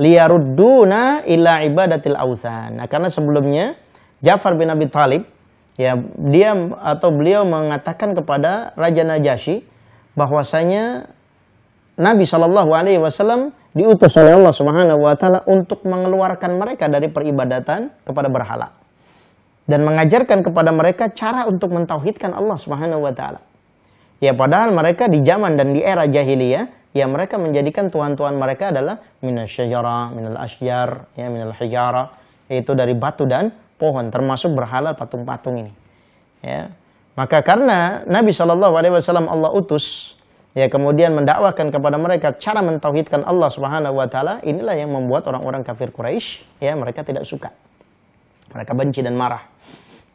Liyarudduna ila ibadatil awthan. Nah, karena sebelumnya Ja'far bin Abi Talib ya beliau mengatakan kepada Raja Najasyi bahwasanya Nabi Shallallahu Alaihi Wasallam diutus oleh Allah Subhanahu Wa Taala untuk mengeluarkan mereka dari peribadatan kepada berhala dan mengajarkan kepada mereka cara untuk mentauhidkan Allah Subhanahu Wa Taala. Ya, padahal mereka di zaman dan di era jahiliyah ya mereka menjadikan tuhan-tuhan mereka adalah minasyajarah, minal asyjar, ya minal hijarah, yaitu dari batu dan pohon, termasuk berhala patung-patung ini. Ya. Maka karena Nabi Shallallahu Alaihi Wasallam Allah utus, ya kemudian mendakwakan kepada mereka cara mentauhidkan Allah Subhanahu Wa Taala, inilah yang membuat orang-orang kafir Quraisy, ya mereka tidak suka, mereka benci dan marah.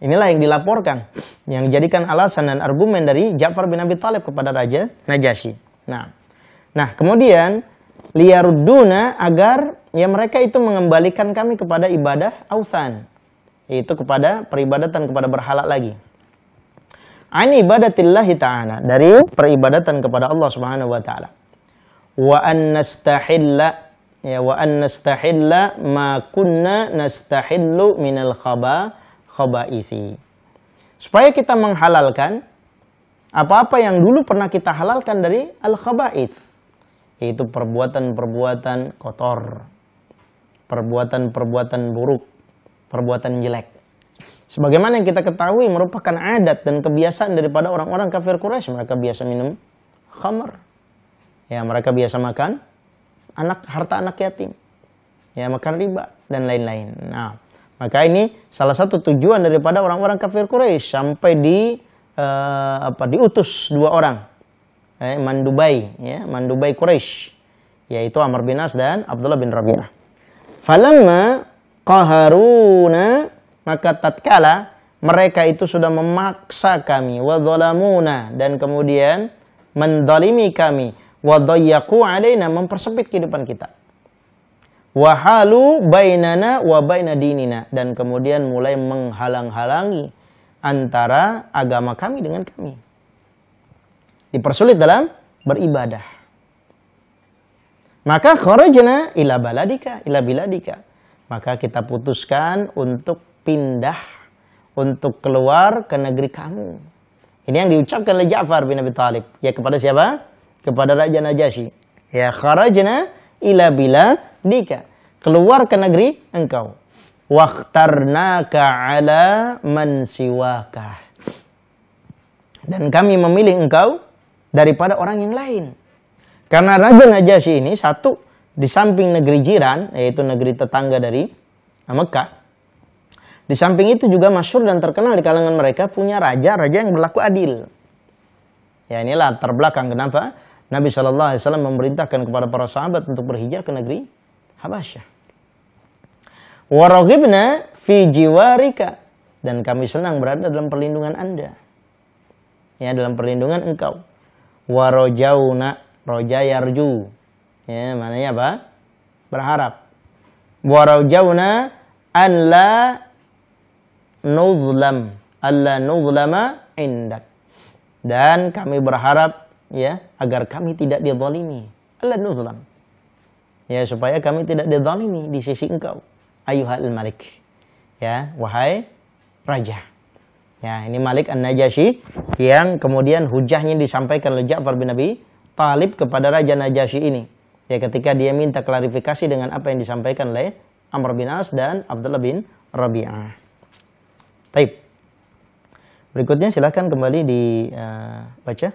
Inilah yang dilaporkan, yang dijadikan alasan dan argumen dari Ja'far bin Abi Talib kepada Raja Najasyi. Nah kemudian liyarudduna, agar ya mereka itu mengembalikan kami kepada ibadah awthan, yaitu kepada peribadatan kepada berhala lagi. An ibadatillahi ta'ala, dari peribadatan kepada Allah Subhanahu Wa Ta'ala. Wa an nastahilla, ya wa an nastahilla ma kunna nastahillu minal khabaithi. Supaya kita menghalalkan apa-apa yang dulu pernah kita halalkan dari al-khaba'ith, yaitu perbuatan-perbuatan kotor, perbuatan-perbuatan buruk, perbuatan jelek. Sebagaimana yang kita ketahui merupakan adat dan kebiasaan daripada orang-orang kafir Quraisy, mereka biasa minum khamar, ya mereka biasa makan harta anak yatim, ya makan riba dan lain-lain. Nah, maka ini salah satu tujuan daripada orang-orang kafir Quraisy sampai diutus dua orang mandubai Quraisy, yaitu Amr bin As dan Abdullah bin Rabi'ah. Falamma qaharuna, maka tatkala mereka itu sudah memaksa kami, wadzalamuna, dan kemudian mendalimi kami, wadayyaku alaina, mempersempit kehidupan kita, wahalu bainana wa baina dinina, dan kemudian mulai menghalang-halangi antara agama kami dengan kami, dipersulit dalam beribadah. Maka kharajna ila baladika, ila biladika, maka kita putuskan untuk pindah, untuk keluar ke negeri kamu. Ini yang diucapkan oleh Ja'far bin Abi Talib ya kepada siapa? Kepada Raja Najasyi. Ya kharajna ila biladika, keluar ke negeri engkau. Wakhtarnaka ala man siwaka, dan kami memilih engkau daripada orang yang lain. Karena Raja Najasyi ini satu, di samping negeri jiran, yaitu negeri tetangga dari Mekah, di samping itu juga masyhur dan terkenal di kalangan mereka punya raja yang berlaku adil. Ya, ini latar belakang kenapa Nabi SAW memerintahkan kepada para sahabat untuk berhijrah ke negeri Habasyah. Waraghibna fi jiwarika, dan kami senang berada dalam perlindungan Anda. Ya, dalam perlindungan engkau. Warajauna, rojayarju. Ya, maknanya apa? Berharap. Warajauna alla nuzlam, alla nuzlama indak. Dan kami berharap ya agar kami tidak dizalimi. Alla nuzlam. Ya, supaya kami tidak dizalimi di sisi engkau. Ayuhal Malik, ya wahai raja. Ya, ini Malik An-Najasyi yang kemudian hujahnya disampaikan oleh Ja'far bin Abi Talib kepada Raja Najasyi ini. Ya, ketika dia minta klarifikasi dengan apa yang disampaikan oleh Amr bin As dan Abdullah bin Rabi'ah. Taib. Berikutnya silahkan kembali dibaca.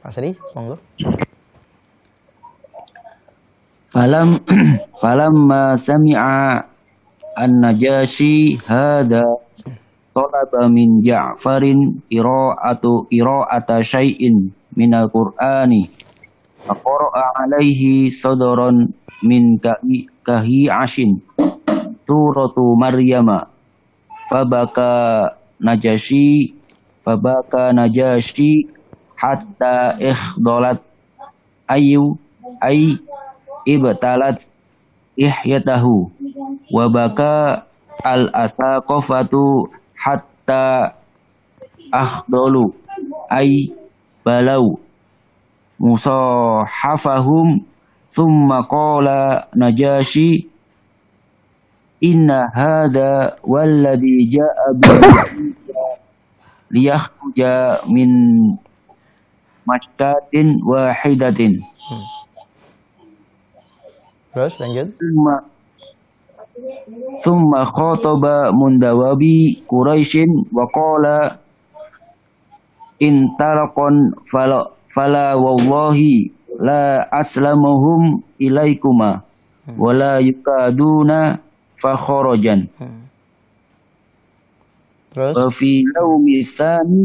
Pak Sri, monggo. Falamma sami'a An-Najasyi hada talaba min Ja'farin qira'ata syai'in minal Qur'ani faqara'a alaihi sadran min kahi'ashin suratu Maryama fabaka Najasyi hatta ikhdalat ibtalat ihyatahu wabaka al-asaqafatu hatta akhdolu ay balau musahafahum thumma qala Najasyi inna hadha walladhi ja'a liyakhruja min mashkatin wahidatin. Terus lanjut. Thumma khotoba mundawabi Quraisyin wa qala intalaqon fala wallahi la aslamuhum ilaikuma wa la yukaduna fakhorojan. Wa fi laumi thani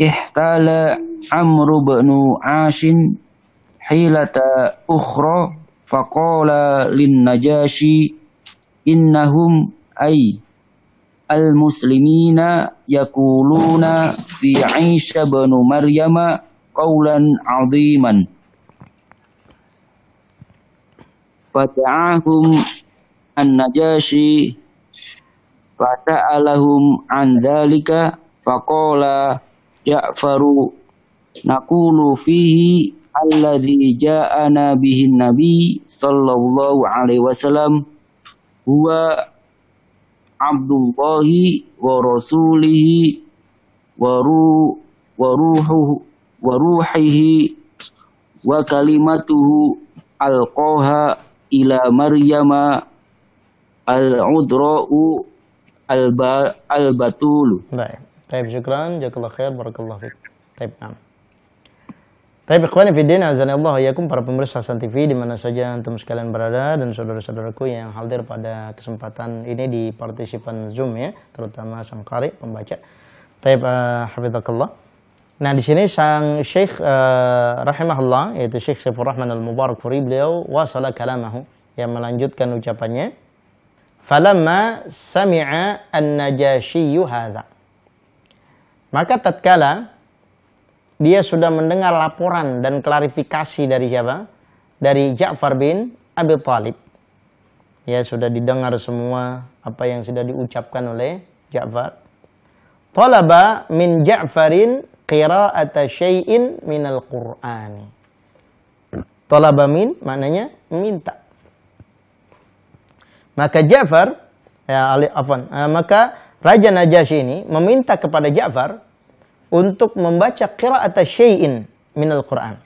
ihtala Amru bnu Ashin hilata ukhra faqala lin Najasyi innahum ay al-muslimina yaquluna fi 'Isa bin Maryama qawlan 'aziman fata'ahum An-Najasyi fasa'alahum 'an dzalika faqala Ja'faru naqulu fihi alladzi ja'ana bihin nabi sallallahu alaihi wasallam huwa Abdullahi wa rasulihi wa ruhihi wa kalimatuhu alqaha ila Maryama al-udra'u al-batul. Baik. Baik, syukran, jazakallahu khair, barakallahu fiik. Baik, nah. Tapi ikhwan fillah, azanallahu wa iyyakum para pemirsa Hasan TV di mana saja antum sekalian berada dan saudara-saudaraku yang hadir pada kesempatan ini di partisipan Zoom ya, terutama sang qari pembaca. Taib hafizakallah. Nah, di sini sang Syekh rahimahullah yaitu Syekh Saifurrahman Al-Mubarakfuri beliau wasala kalamahu yang melanjutkan ucapannya. Falamma sami'a An-Najasyi hadza. Maka tatkala dia sudah mendengar laporan dan klarifikasi dari siapa? Dari Ja'far bin Abi Talib. Ya, sudah didengar semua apa yang sudah diucapkan oleh Ja'far. Talaba min Ja'farin qira'ata syai'in minal Qur'ani. Talaba min maknanya minta. Maka Ja'far, ya, maka Raja Najasyi ini meminta kepada Ja'far untuk membaca qira'ata syai'in minal Qur'an.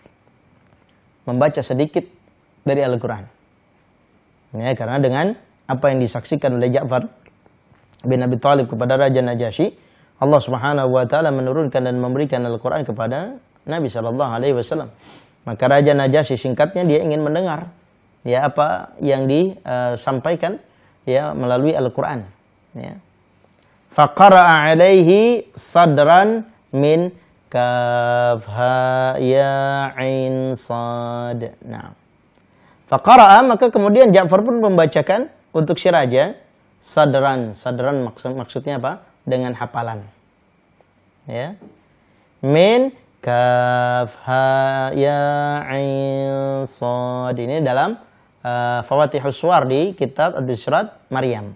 Membaca sedikit dari Al-Qur'an. Ya, karena dengan apa yang disaksikan oleh Ja'far bin Abi Talib kepada Raja Najasyi, Allah Subhanahu wa taala menurunkan dan memberikan Al-Qur'an kepada Nabi sallallahu alaihi wasallam. Maka Raja Najasyi singkatnya dia ingin mendengar ya apa yang disampaikan ya melalui Al-Qur'an ya. Faqara'a 'alaihi sadran min kaf ha ya ain sad. Nah, faqara'a, maka kemudian Ja'far pun membacakan untuk si raja sadran. Sadran maksudnya apa? Dengan hafalan. Ya. Min kaf ha ya ain sad. Ini dalam Fawatihus Suwar di kitab Ad-Dusyrat Maryam.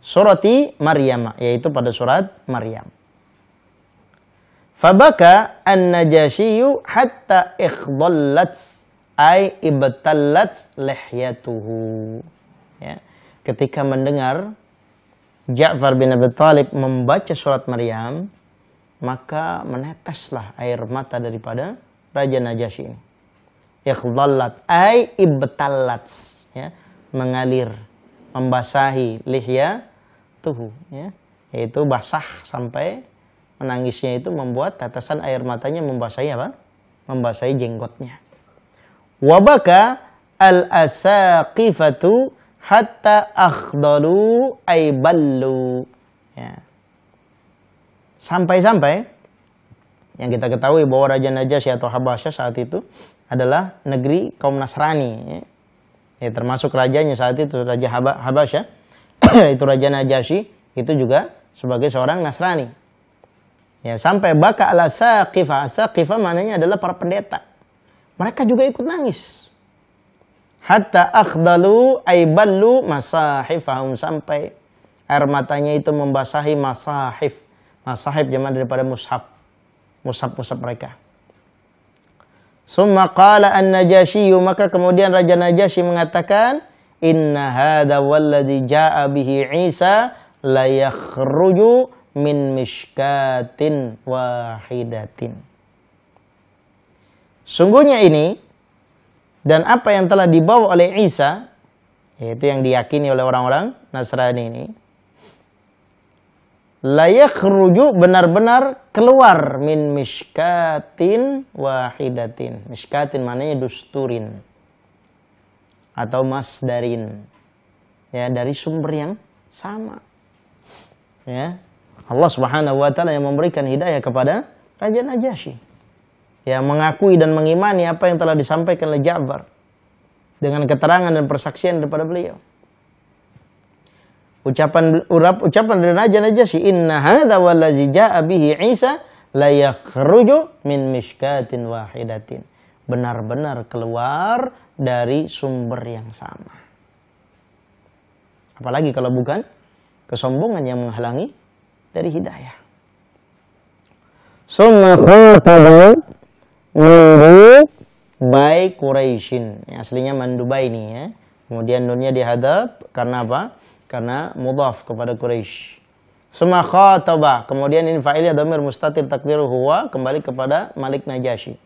Surati Maryam, yaitu pada surat Maryam. Fabaka an-Najasyiyu hatta ikhdallat ay ibtallat lihyatuhu. Ya. Ketika mendengar Ja'far bin Abi Talib membaca surat Maryam, maka meneteslah air mata daripada Raja Najasyi ini. Ikhdallat ay ibtallat, ya, mengalir, membasahi lihyatuhu, ya, yaitu basah sampai menangisnya itu membuat tetesan air matanya membasahi apa? Membasahi jenggotnya. Wabaka al-asaqifatu hatta akhdalu aiballu. Ya. Sampai-sampai yang kita ketahui bahwa Raja Najasyi atau Habasyah saat itu adalah negeri kaum Nasrani, ya. Ya, termasuk rajanya saat itu Raja Habasyah itu Raja Najasyi itu juga sebagai seorang Nasrani. Ya, sampai baka ala saqifah. Saqifah maknanya adalah para pendeta. Mereka juga ikut nangis. Hatta akhdalu aiballu masahifahum, sampai air matanya itu membasahi masahif. Masahif jamak daripada mushaf. Mushaf-mushaf mereka. Summa qala an-Najasyiyu, maka kemudian Raja Najasyi mengatakan, inna hadha walladhi ja'a bihi Isa la yakhruju min mishkatin wahidatin. Sungguhnya ini dan apa yang telah dibawa oleh Isa, yaitu yang diyakini oleh orang-orang Nasrani ini, la yakhruju, benar-benar keluar, min mishkatin wahidatin. Mishkatin maknanya dusturin atau masdarin, ya, dari sumber yang sama, ya. Allah Subhanahu wa Ta'ala yang memberikan hidayah kepada Raja Najasyi, yang mengakui dan mengimani apa yang telah disampaikan oleh Ja'far dengan keterangan dan persaksian daripada beliau. Ucapan dari Raja Najasyi, inna hadha wallazi ja'a bihi Isa la yakhruju min mishkatin wahidatin, benar-benar keluar dari sumber yang sama. Apalagi kalau bukan kesombongan yang menghalangi dari hidayah. Summa qatalu min Bai Quraisyin. Aslinya Mandubai ini, ya. Kemudian nunnya dihadap karena apa? Karena mudhaf kepada Quraisy. Summa khataba. Kemudian ini fa'ilnya dhamir mustatir takdiru huwa, kembali kepada Malik Najasyi.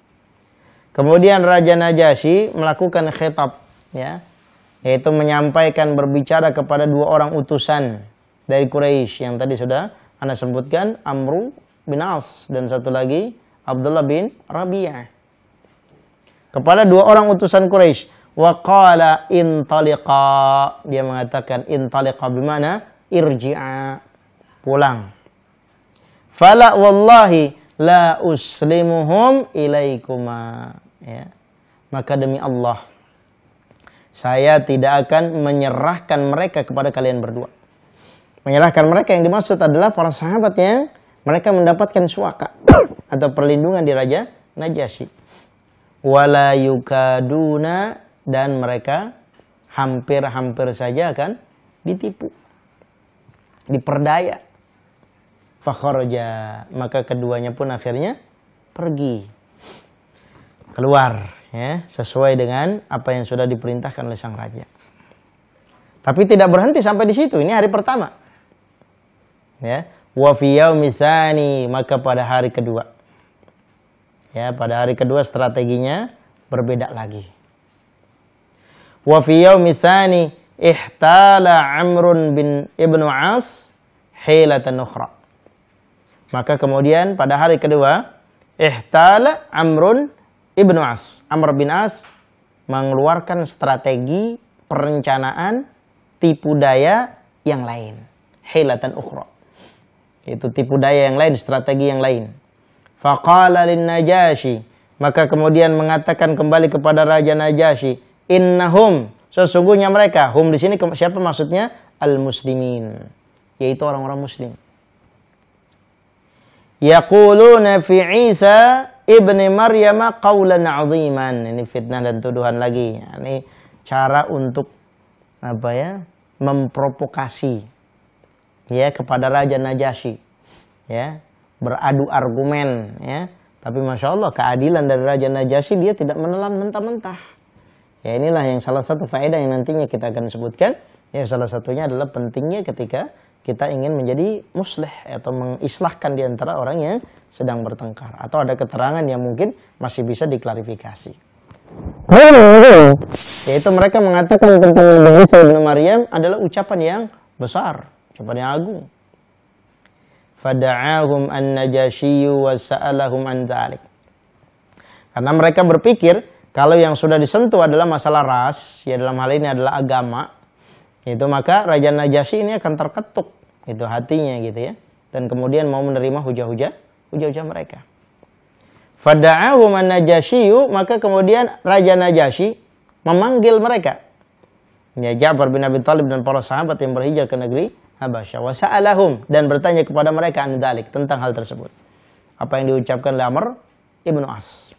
Kemudian Raja Najasyi melakukan khitab, ya. Yaitu menyampaikan, berbicara kepada dua orang utusan dari Quraisy yang tadi sudah Anda sebutkan, Amr bin As dan satu lagi Abdullah bin Rabi'ah. Kepada dua orang utusan Quraisy, wa qala intaliqa, dia mengatakan intaliqa bimana irji'a, pulang. Fala wallahi la uslimuhum ilaikuma, ya. Maka demi Allah, saya tidak akan menyerahkan mereka kepada kalian berdua. Menyerahkan mereka yang dimaksud adalah para sahabatnya, mereka mendapatkan suaka atau perlindungan di Raja Najasyi. Wala yukaduna, dan mereka hampir-hampir saja akan ditipu, diperdaya. Fakharaja, maka keduanya pun akhirnya pergi, keluar, ya, sesuai dengan apa yang sudah diperintahkan oleh sang raja. Tapi tidak berhenti sampai di situ. Ini hari pertama. Ya, wa fi yaumi tsani, maka pada hari kedua. Ya, pada hari kedua strateginya berbeda lagi. Wa fi yaumi tsani ihtala Amr bin Ibnu As hilatan ukhra. Maka kemudian pada hari kedua ihtala Amr Ibnu As. Amr bin As mengeluarkan strategi, perencanaan, tipu daya yang lain, hilatan ukhra, itu tipu daya yang lain, strategi yang lain. Faqala lin Najasyi, maka kemudian mengatakan kembali kepada Raja Najasyi, innahum, sesungguhnya mereka, hum di sini siapa maksudnya? Al-muslimin, yaitu orang-orang muslim. Yaquluna fi Isa ibni Maryam qawlan 'aziman. Ini fitnah dan tuduhan lagi. Ini cara untuk apa ya? Memprovokasi ya kepada Raja Najasyi. Ya, beradu argumen ya. Tapi masya Allah keadilan dari Raja Najasyi, dia tidak menelan mentah-mentah. Ya, inilah yang salah satu faedah yang nantinya kita akan sebutkan. Ya, salah satunya adalah pentingnya ketika kita ingin menjadi muslih atau mengislahkan di antara orang yang sedang bertengkar atau ada keterangan yang mungkin masih bisa diklarifikasi. Yaitu mereka mengatakan tentang Isa bin Maryam adalah ucapan yang besar, ucapan yang agung. Fada'ahum an-Najasyi wa sa'alahum an dzalik. Karena mereka berpikir kalau yang sudah disentuh adalah masalah ras, ya dalam hal ini adalah agama, itu maka Raja Najasyi ini akan terketuk itu hatinya gitu ya, dan kemudian mau menerima hujah-hujah mereka. Fada'ahum an-Najasyi, maka kemudian Raja Najasyi memanggil mereka. Ya, Ja'far bin Abi Talib dan para sahabat yang berhijrah ke negeri Habasyah, wasa'alahum, dan bertanya kepada mereka an dzalik, tentang hal tersebut. Apa yang diucapkan oleh Amr ibnu As.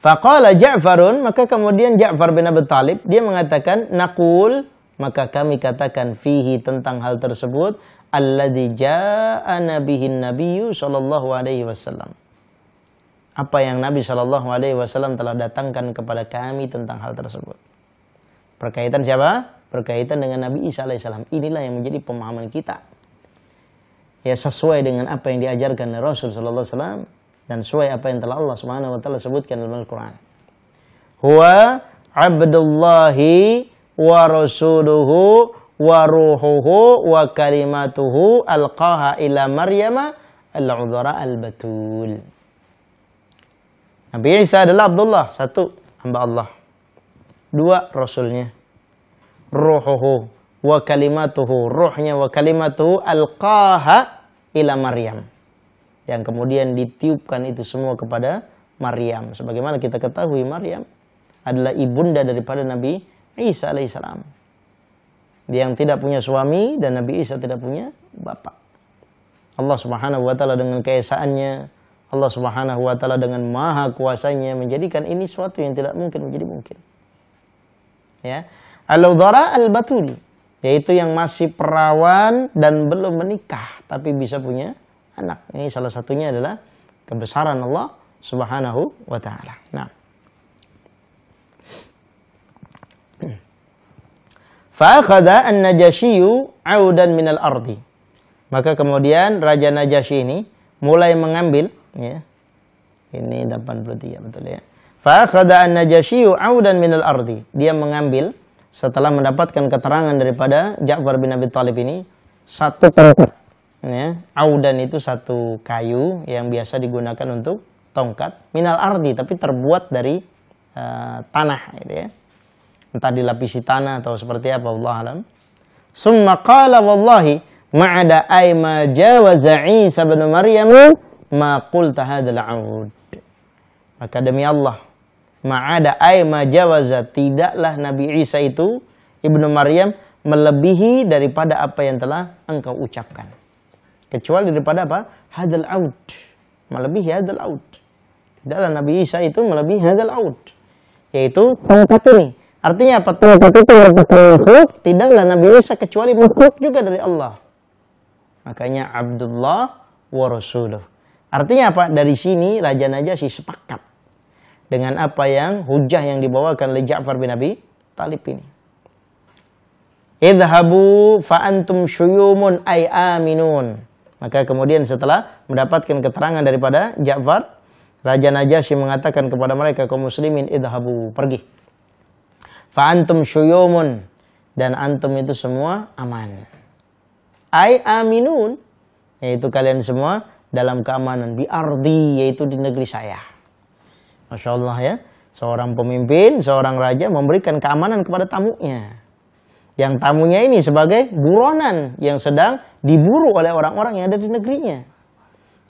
Faqala Ja'farun, maka kemudian Ja'far bin Abi Talib dia mengatakan, naqul, maka kami katakan, fihi, tentang hal tersebut, alladzi ja'ana bihin nabiyyu sallallahu alaihi wasallam, apa yang Nabi sallallahu alaihi wasallam telah datangkan kepada kami tentang hal tersebut. Berkaitan siapa? Berkaitan dengan Nabi Isa alaihissalam. Inilah yang menjadi pemahaman kita. Ya, sesuai dengan apa yang diajarkan oleh Rasul sallallahu alaihi wasallam dan sesuai apa yang telah Allah Subhanahu wa taala sebutkan dalam Al-Qur'an. Huwa 'abdullahi wa rasuluhu wa ruhuhu wa kalimatuhu alqaha ila Maryama al-'udhara al-batul. Nabi Isa adalah Abdullah, satu hamba Allah. Dua rasulnya. Ruhuhu wa kalimatuhu, ruhnya wa kalimatuhu alqaha ila Maryam, yang kemudian ditiupkan itu semua kepada Maryam. Sebagaimana kita ketahui Maryam adalah ibunda daripada Nabi Isa alaihissalam, dia yang tidak punya suami dan Nabi Isa tidak punya bapak. Allah subhanahu wa ta'ala dengan keesaannya, Allah subhanahu wa ta'ala dengan maha kuasanya menjadikan ini suatu yang tidak mungkin menjadi mungkin. Ya, al-udhara al-batul, yaitu yang masih perawan dan belum menikah tapi bisa punya anak. Ini salah satunya adalah kebesaran Allah Subhanahu wa taala. Nah. Fa akhadha an-Najasyi 'audan minal ardi. Maka kemudian Raja Najasyi ini mulai mengambil ya. Ini 83 betul ya. Fa akhadha an-Najasyi 'audan minal ardi. Dia mengambil setelah mendapatkan keterangan daripada Ja'far bin Abi Talib ini, satu tongkat. Ya, audan itu satu kayu yang biasa digunakan untuk tongkat, minal ardi, tapi terbuat dari tanah gitu ya. Entah dilapisi tanah atau seperti apa, wallahu alam. Summa qala wallahi ma'ada aima jawaza Isa bin Maryam ma qulta hadzal aud. Maka demi Allah, ma'ada aima jawaza, tidaklah Nabi Isa itu ibnu Maryam melebihi daripada apa yang telah engkau ucapkan, kecuali daripada apa? Hadzal aud, melebihi hadzal aud, tidaklah Nabi Isa itu melebihi hadzal aud, yaitu tongkat ini. Artinya apa? Tongkat itu makhluk, tidaklah Nabi Isa kecuali makhluk juga dari Allah. Makanya Abdullah wa rasuluh. Artinya apa? Dari sini Raja Najasyi sepakat dengan apa yang hujah yang dibawakan oleh Ja'far bin Abi Talib ini. Idhabu fa'antum syuyumun ay aminun. Maka kemudian setelah mendapatkan keterangan daripada Ja'far, Raja Najasyi mengatakan kepada mereka kaum muslimin, idhabu, pergi. Fa'antum syuyumun, dan antum itu semua aman. Ay aminun, yaitu kalian semua dalam keamanan. Bi ardi, yaitu di negeri saya. Masya Allah ya, seorang pemimpin, seorang raja memberikan keamanan kepada tamunya. Yang tamunya ini sebagai buronan yang sedang diburu oleh orang-orang yang ada di negerinya.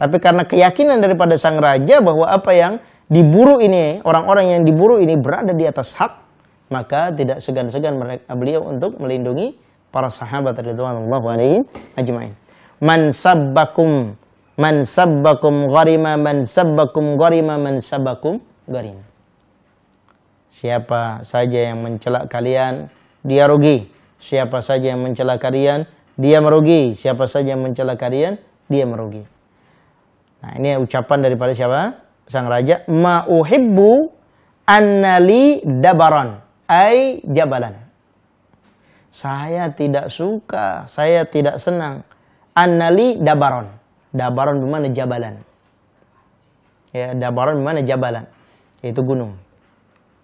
Tapi karena keyakinan daripada sang raja bahwa apa yang diburu ini, orang-orang yang diburu ini berada di atas hak, maka tidak segan-segan beliau untuk melindungi para sahabat radhiyallahu anhum ajma'in. Man sabbakum gharima, man sabbakum gharima, man sabbakum gharima. Siapa saja yang mencela kalian, dia rugi. Siapa saja yang mencela kalian, dia merugi. Siapa saja yang mencela kalian, dia merugi. Nah, ini ucapan daripada siapa? Sang raja, ma'uhibbu annali dabaran, ay jabalan. Saya tidak suka, saya tidak senang. Annali dabaron. Dabaron bermakna jabalan. Ya, dabaron bermakna jabalan, yaitu gunung.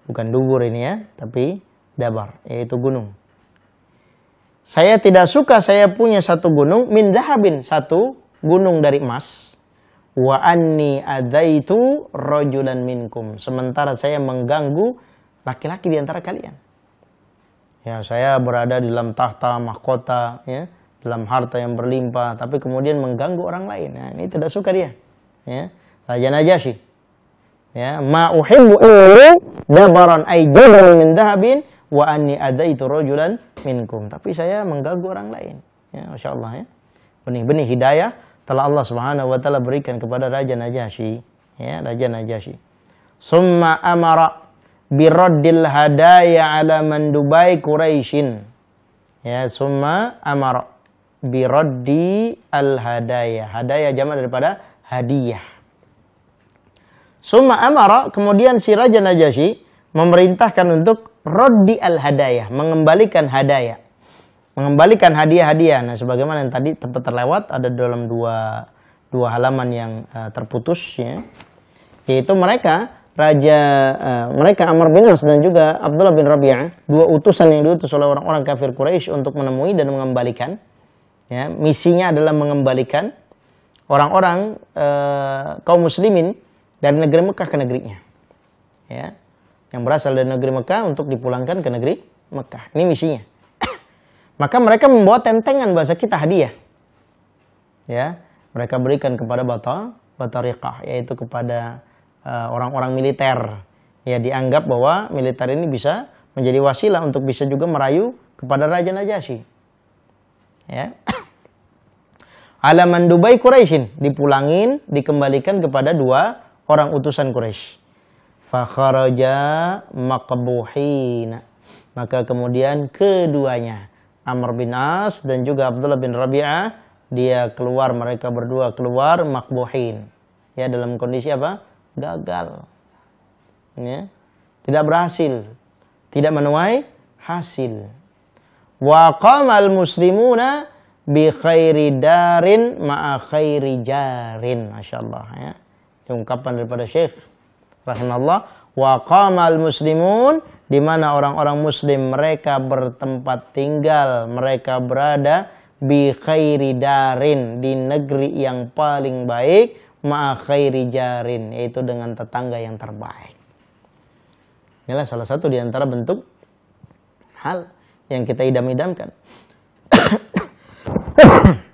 Bukan dubur ini ya, tapi dabar, yaitu gunung. Saya tidak suka, saya punya satu gunung, min dahabin, satu gunung dari emas. Wa anni adaitu rojulan minkum, sementara saya mengganggu laki-laki di antara kalian. Ya, saya berada di dalam tahta mahkota, ya, dalam harta yang berlimpah, tapi kemudian mengganggu orang lain. Nah, ini tidak suka dia. Ya, Raja Najasyi. Ya, ma uhibbu dabaran ay jabalan min dahabin wa anni adaitu rojulan minkum. Tapi saya mengganggu orang lain. Ya, masya Allah ya. Benih-benih hidayah telah Allah Subhanahu wa taala berikan kepada Raja Najasyi, ya, Raja Najasyi. Summa amara bi raddil hadaya ala man dubai Quraisyin. Ya, summa amara bi raddi al hadaya. Hadaya jama daripada hadiah. Summa amara, kemudian si Raja Najasyi memerintahkan untuk raddi al hadaya, mengembalikan hadaya. Mengembalikan hadiah-hadiah. Nah, sebagaimana yang tadi tempat terlewat ada dalam dua halaman yang terputus, ya. Yaitu mereka mereka Amr bin As dan juga Abdullah bin Rabi'ah, dua utusan yang diutus oleh orang-orang kafir Quraisy untuk menemui dan mengembalikan. Ya, misinya adalah mengembalikan orang-orang kaum muslimin dari negeri Mekah ke negerinya. Ya. Yang berasal dari negeri Mekah untuk dipulangkan ke negeri Mekah. Ini misinya. Maka mereka membawa tentengan, bahasa kita hadiah. Ya, mereka berikan kepada batariqah, yaitu kepada orang-orang militer. Ya, dianggap bahwa militer ini bisa menjadi wasilah untuk bisa juga merayu kepada Raja Najasyi. Ya. Alaman Dubai Quraisyin, dipulangin, dikembalikan kepada dua orang utusan Quraisy. Fa kharaja maqbuhin. Maka kemudian keduanya, Amr bin As dan juga Abdullah bin Rabi'ah, dia keluar, mereka berdua keluar makbuhin. Ya, dalam kondisi apa? Gagal. Ya. Tidak berhasil. Tidak menuai hasil. Wa qamal muslimuna bi khairi darin ma'a khairi jarin. Masyaallah ya. Itu ungkapan daripada Syekh rahimallah. Wa qamal muslimun, di mana orang-orang muslim mereka bertempat tinggal, mereka berada bi khairi darin, di negeri yang paling baik, ma'a khairi jarin, yaitu dengan tetangga yang terbaik. Inilah salah satu di antara bentuk hal yang kita idam-idamkan.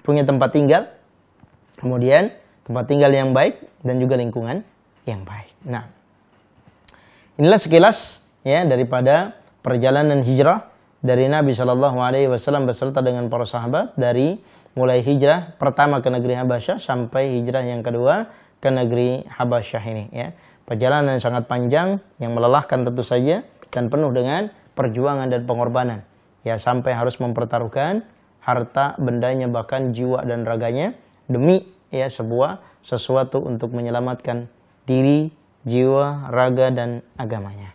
Punya tempat tinggal, kemudian tempat tinggal yang baik dan juga lingkungan yang baik. Nah, inilah sekilas ya daripada perjalanan hijrah dari Nabi SAW beserta dengan para sahabat dari mulai hijrah pertama ke negeri Habasyah sampai hijrah yang kedua ke negeri Habasyah ini ya. Perjalanan yang sangat panjang yang melelahkan tentu saja dan penuh dengan perjuangan dan pengorbanan. Ya, sampai harus mempertaruhkan harta, bendanya, bahkan jiwa dan raganya demi ya sesuatu untuk menyelamatkan diri, jiwa, raga dan agamanya.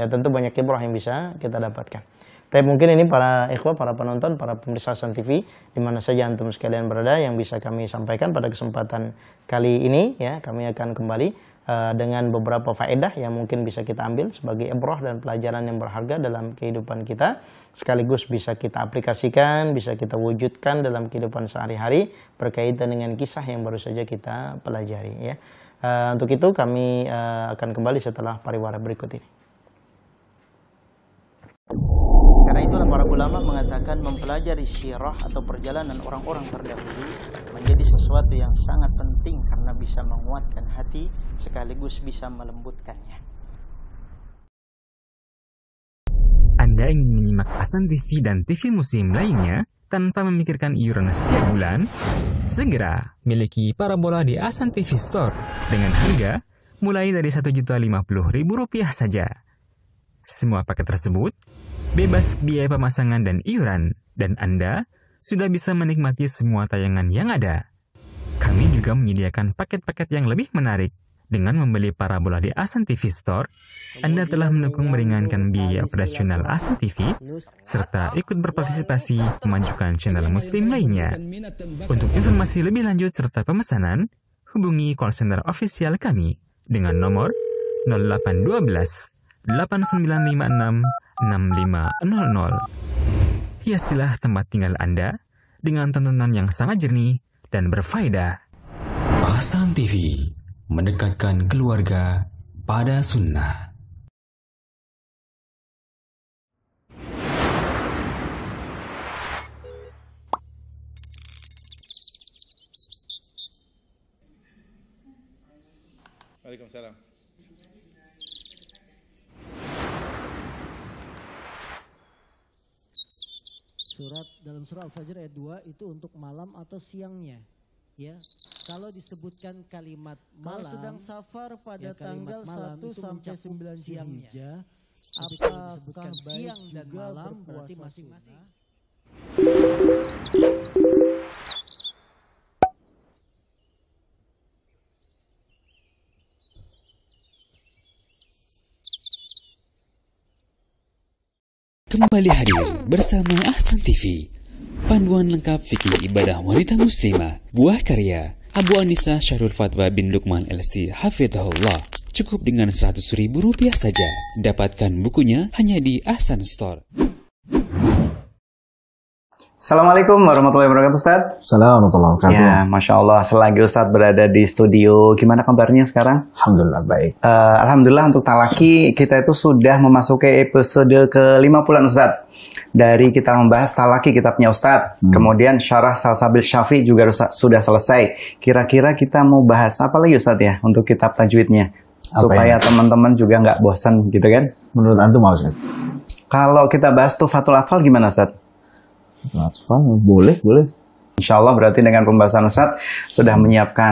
Ya, tentu banyak ibrah yang bisa kita dapatkan. Tapi mungkin ini para ikhwah, para penonton, para pemirsa SanTV, di mana saja antum sekalian berada, yang bisa kami sampaikan pada kesempatan kali ini. Ya, kami akan kembali dengan beberapa faedah yang mungkin bisa kita ambil sebagai ibrah dan pelajaran yang berharga dalam kehidupan kita. Sekaligus bisa kita aplikasikan, bisa kita wujudkan dalam kehidupan sehari-hari berkaitan dengan kisah yang baru saja kita pelajari. Ya. Untuk itu kami akan kembali setelah pariwara berikut ini. itulah para ulama mengatakan mempelajari sirah atau perjalanan orang-orang terdahulu menjadi sesuatu yang sangat penting karena bisa menguatkan hati sekaligus bisa melembutkannya. Anda ingin menyimak Ahsan TV dan TV musim lainnya tanpa memikirkan iuran setiap bulan? Segera miliki parabola di Ahsan TV Store dengan harga mulai dari Rp1.050.000 saja. Semua paket tersebut bebas biaya pemasangan dan iuran, dan Anda sudah bisa menikmati semua tayangan yang ada. Kami juga menyediakan paket-paket yang lebih menarik. Dengan membeli parabola di Ahsan TV Store, Anda telah mendukung meringankan biaya operasional Ahsan TV, serta ikut berpartisipasi memajukan channel muslim lainnya. Untuk informasi lebih lanjut serta pemesanan, hubungi call center official kami dengan nomor 0812 8956 6500. Hiasilah tempat tinggal Anda dengan tontonan yang sangat jernih dan berfaedah. Ahsan TV mendekatkan keluarga pada sunnah. Waalaikumsalam. Dalam surah Al-Fajr ayat 2 itu untuk malam atau siangnya, ya. Kalau disebutkan kalimat malam, kalau sedang safar pada ya, tanggal 1 sampai 9 siangnya, apakah siang dan malam berarti masing-masing? Kembali hadir bersama Ahsan TV, panduan lengkap fikih ibadah wanita muslimah, buah karya Abu Anisa Syahrul Fatwa bin Lukman LC Hafidhahullah. Cukup dengan Rp100.000 saja. Dapatkan bukunya hanya di Ahsan Store. Assalamualaikum warahmatullahi wabarakatuh, Ustaz. Assalamualaikum warahmatullahi wabarakatuh. Ya, Masya Allah, selagi Ustaz berada di studio, gimana kabarnya sekarang? Alhamdulillah, baik. Alhamdulillah, untuk talaki, kita itu sudah memasuki episode ke-50-an, Ustaz. Dari kita membahas talaki kitabnya Ustaz. Kemudian syarah Salsabil Syafi juga sudah selesai. Kira-kira kita mau bahas apa lagi, Ustaz, ya, untuk kitab tajwidnya? Supaya teman-teman juga nggak bosan, gitu kan? Menurut antum, Ustaz? Kalau kita bahas Tuhfatul Athfal, gimana, Ustaz? Boleh, boleh. Insya Allah berarti dengan pembahasan Ustadz sudah menyiapkan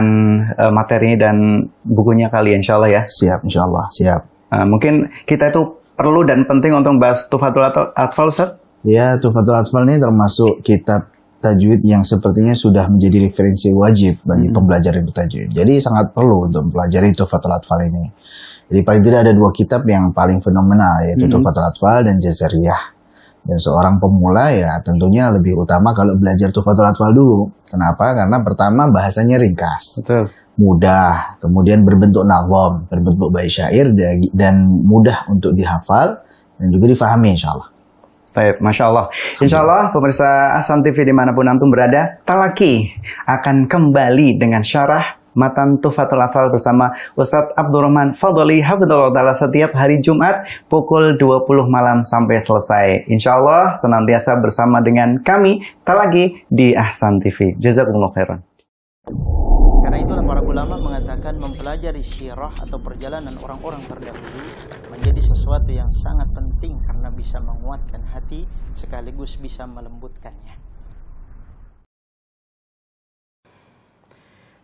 materi dan bukunya kali ya, insya Allah ya. Siap, insya Allah, siap. Mungkin kita itu perlu dan penting untuk bahas Tuhfatul Athfal, Ustadz? Ya, Tuhfatul Athfal ini termasuk kitab tajwid yang sepertinya sudah menjadi referensi wajib bagi pembelajar ilmu tajwid. Jadi sangat perlu untuk mempelajari Tuhfatul Athfal ini. Jadi paling tidak ada dua kitab yang paling fenomenal, yaitu Tuhfatul Athfal dan Jazariyah. Dan seorang pemula ya tentunya lebih utama kalau belajar Tuhfatul Athfal dulu. Kenapa? Karena pertama bahasanya ringkas, betul, mudah, kemudian berbentuk nazom, berbentuk bait syair, dan mudah untuk dihafal dan juga difahami insya Allah. Baik, Masya Allah. Insya Allah, pemirsa Ahsan TV dimanapun antum berada, talaki akan kembali dengan syarah matan Tuhfatul Athfal bersama Ustadz Abdurrahman Fadhali Hafidhahullah Ta'ala setiap hari Jumat pukul 20 malam sampai selesai. Insya Allah senantiasa bersama dengan kami talaki di Ahsan TV. Jazakumullah khairan. Karena itulah para ulama mengatakan mempelajari sirah atau perjalanan orang-orang terdahulu menjadi sesuatu yang sangat penting karena bisa menguatkan hati sekaligus bisa melembutkannya.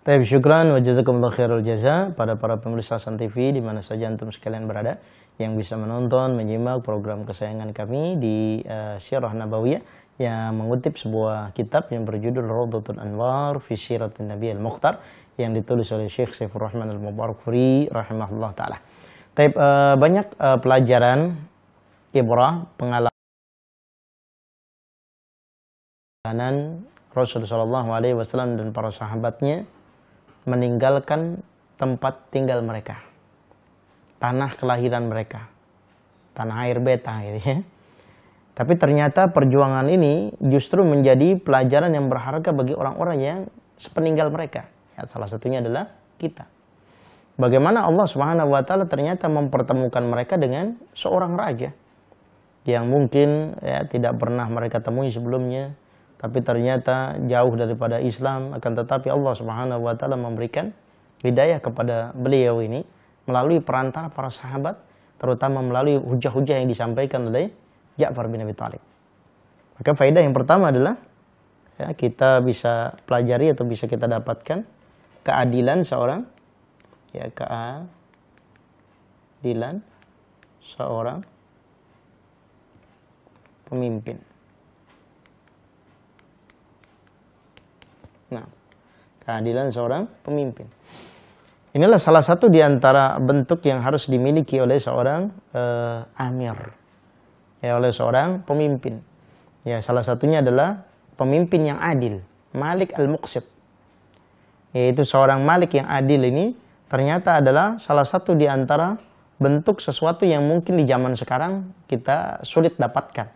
Taib syukran wa jazakumullah khairul jaza pada para pemirsa Ahsan TV di mana saja antum sekalian berada yang bisa menonton, menyimak program kesayangan kami di Siroh Nabawiyah yang mengutip sebuah kitab yang berjudul Raudatul Anwar fi Siratil Nabi al-Mukhtar yang ditulis oleh Syekh Saifurrahman Al-Mubarakfuri rahimahullah taala. Taib banyak pelajaran ibrah pengalaman Rasulullah Shallallahu Alaihi Wasallam dan para sahabatnya meninggalkan tempat tinggal mereka, tanah kelahiran mereka, tanah air beta gitu ya. Tapi ternyata perjuangan ini justru menjadi pelajaran yang berharga bagi orang-orang yang sepeninggal mereka ya, salah satunya adalah kita. Bagaimana Allah Subhanahu Wa Ta'ala ternyata mempertemukan mereka dengan seorang raja yang mungkin ya, tidak pernah mereka temui sebelumnya, tapi ternyata jauh daripada Islam, akan tetapi Allah Subhanahu wa Ta'ala memberikan hidayah kepada beliau ini melalui perantara para sahabat, terutama melalui hujah-hujah yang disampaikan oleh Ja'far bin Abi Talib. Maka faedah yang pertama adalah ya, kita bisa pelajari atau bisa kita dapatkan keadilan seorang, ya, keadilan seorang pemimpin. Nah, keadilan seorang pemimpin. Inilah salah satu di antara bentuk yang harus dimiliki oleh seorang amir, ya, oleh seorang pemimpin. Ya, salah satunya adalah pemimpin yang adil, Malik al-Muqsit. Yaitu seorang Malik yang adil ini ternyata adalah salah satu di antara bentuk sesuatu yang mungkin di zaman sekarang kita sulit dapatkan.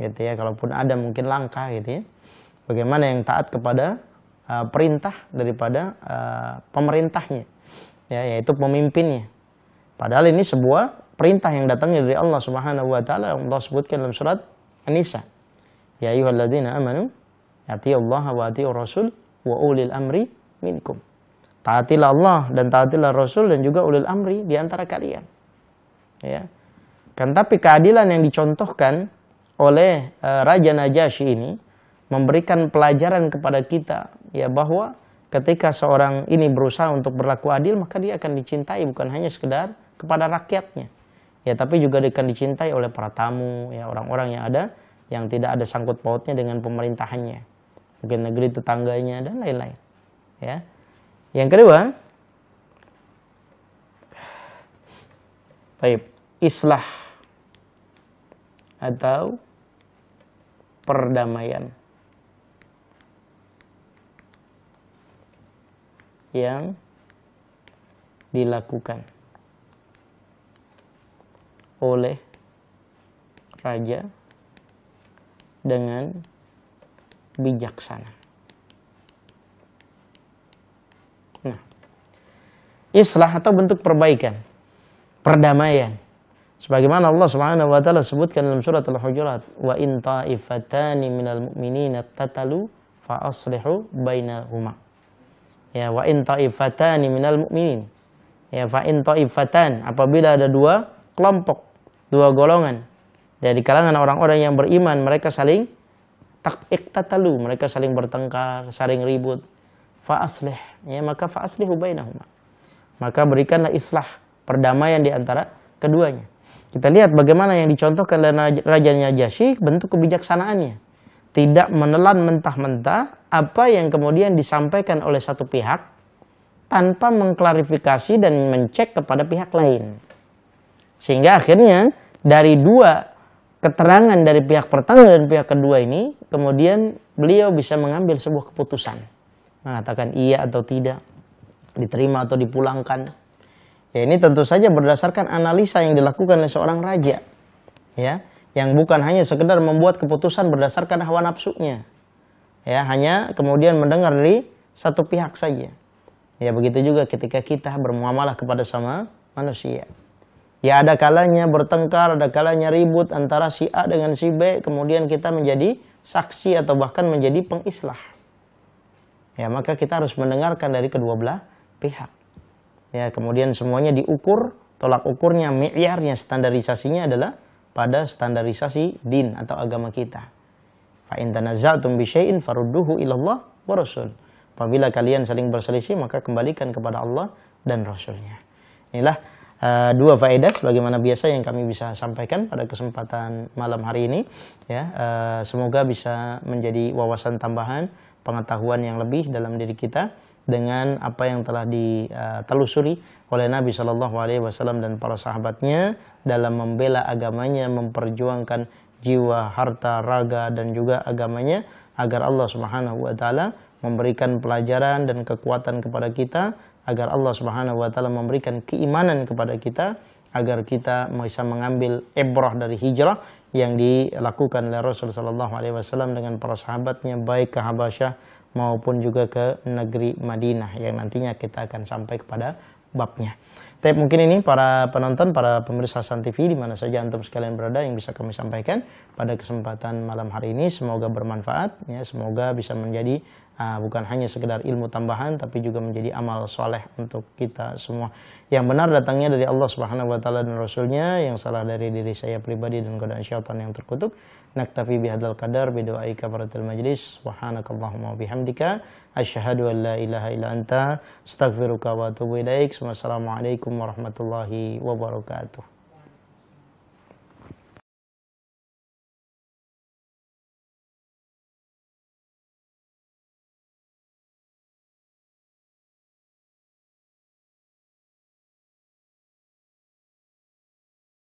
Gitu ya, kalaupun ada mungkin langka gitu ya. Bagaimana yang taat kepada perintah daripada pemerintahnya, ya, yaitu pemimpinnya. Padahal ini sebuah perintah yang datangnya dari Allah Subhanahu wa Ta'ala. Allah sebutkan dalam surat An-Nisa, ya ayyuhalladzina amanu atiullaha wa atiur rasul wa ulil amri minkum. Taatilah Allah dan taatilah Rasul dan juga ulil amri di antara kalian. Ya. Kan tapi keadilan yang dicontohkan oleh Raja Najasyi ini memberikan pelajaran kepada kita, ya, bahwa ketika seorang ini berusaha untuk berlaku adil, maka dia akan dicintai bukan hanya sekedar kepada rakyatnya, ya, tapi juga akan dicintai oleh para tamu, ya, orang-orang yang ada yang tidak ada sangkut pautnya dengan pemerintahannya, mungkin negeri tetangganya dan lain-lain, ya. Yang kedua, baik, islah atau perdamaian yang dilakukan oleh raja dengan bijaksana. Nah, islah atau bentuk perbaikan, perdamaian. Sebagaimana Allah Subhanahu wa Ta'ala sebutkan dalam surat Al-Hujurat, wa in ta'ifatani minal mu'minina tatalu fa aslihu bainahuma. Ya, wa in ta'ifatani minal mu'minin, ya, fa in ta'ifatan, apabila ada dua kelompok, dua golongan dari kalangan orang-orang yang beriman, mereka saling iktatalu, mereka saling bertengkar, saling ribut, fa aslih, ya, maka fa aslihu bainahuma, maka berikanlah islah, perdamaian di antara keduanya. Kita lihat bagaimana yang dicontohkan oleh Raja Najasyi, bentuk kebijaksanaannya. Tidak menelan mentah-mentah apa yang kemudian disampaikan oleh satu pihak tanpa mengklarifikasi dan mencek kepada pihak lain. Sehingga akhirnya dari dua keterangan dari pihak pertama dan pihak kedua ini, kemudian beliau bisa mengambil sebuah keputusan. Mengatakan iya atau tidak, diterima atau dipulangkan. Ya, ini tentu saja berdasarkan analisa yang dilakukan oleh seorang raja. Ya, yang bukan hanya sekedar membuat keputusan berdasarkan hawa nafsunya, ya, hanya kemudian mendengar dari satu pihak saja. Ya, begitu juga ketika kita bermuamalah kepada sama manusia. Ya, ada kalanya bertengkar, ada kalanya ribut antara si A dengan si B, kemudian kita menjadi saksi atau bahkan menjadi pengislah. Ya, maka kita harus mendengarkan dari kedua belah pihak. Ya, kemudian semuanya diukur, tolak ukurnya, mi'yarnya, standarisasinya adalah pada standarisasi din atau agama kita. Fa in tanaza'tum bi syai'in farudduhu ila Allah wa rasul. Apabila kalian saling berselisih, maka kembalikan kepada Allah dan Rasulnya. Inilah dua faedah sebagaimana biasa yang kami bisa sampaikan pada kesempatan malam hari ini. Ya, semoga bisa menjadi wawasan tambahan, pengetahuan yang lebih dalam diri kita dengan apa yang telah ditelusuri oleh Nabi SAW dan para sahabatnya dalam membela agamanya, memperjuangkan jiwa, harta, raga dan juga agamanya, agar Allah Subhanahu wa Ta'ala memberikan pelajaran dan kekuatan kepada kita, agar Allah Subhanahu wa Ta'ala memberikan keimanan kepada kita, agar kita bisa mengambil ibrah dari hijrah yang dilakukan oleh Rasul SAW dengan para sahabatnya, baik ke Habasyah maupun juga ke negeri Madinah yang nantinya kita akan sampai kepada babnya. Tapi mungkin ini para penonton, para pemirsa SanTV di mana saja antum sekalian berada yang bisa kami sampaikan pada kesempatan malam hari ini, semoga bermanfaat ya, semoga bisa menjadi bukan hanya sekedar ilmu tambahan tapi juga menjadi amal soleh untuk kita semua. Yang benar datangnya dari Allah Subhanahu wa taala dan Rasulnya, yang salah dari diri saya pribadi dan godaan syaitan yang terkutuk. Naktafi bihadzal qadar bi du'aika baratil majlis, subhanakallahumma bihamdika asyhadu an la ilaha illa anta astaghfiruka wa atubu ilaik. Wassalamualaikum warahmatullahi wabarakatuh.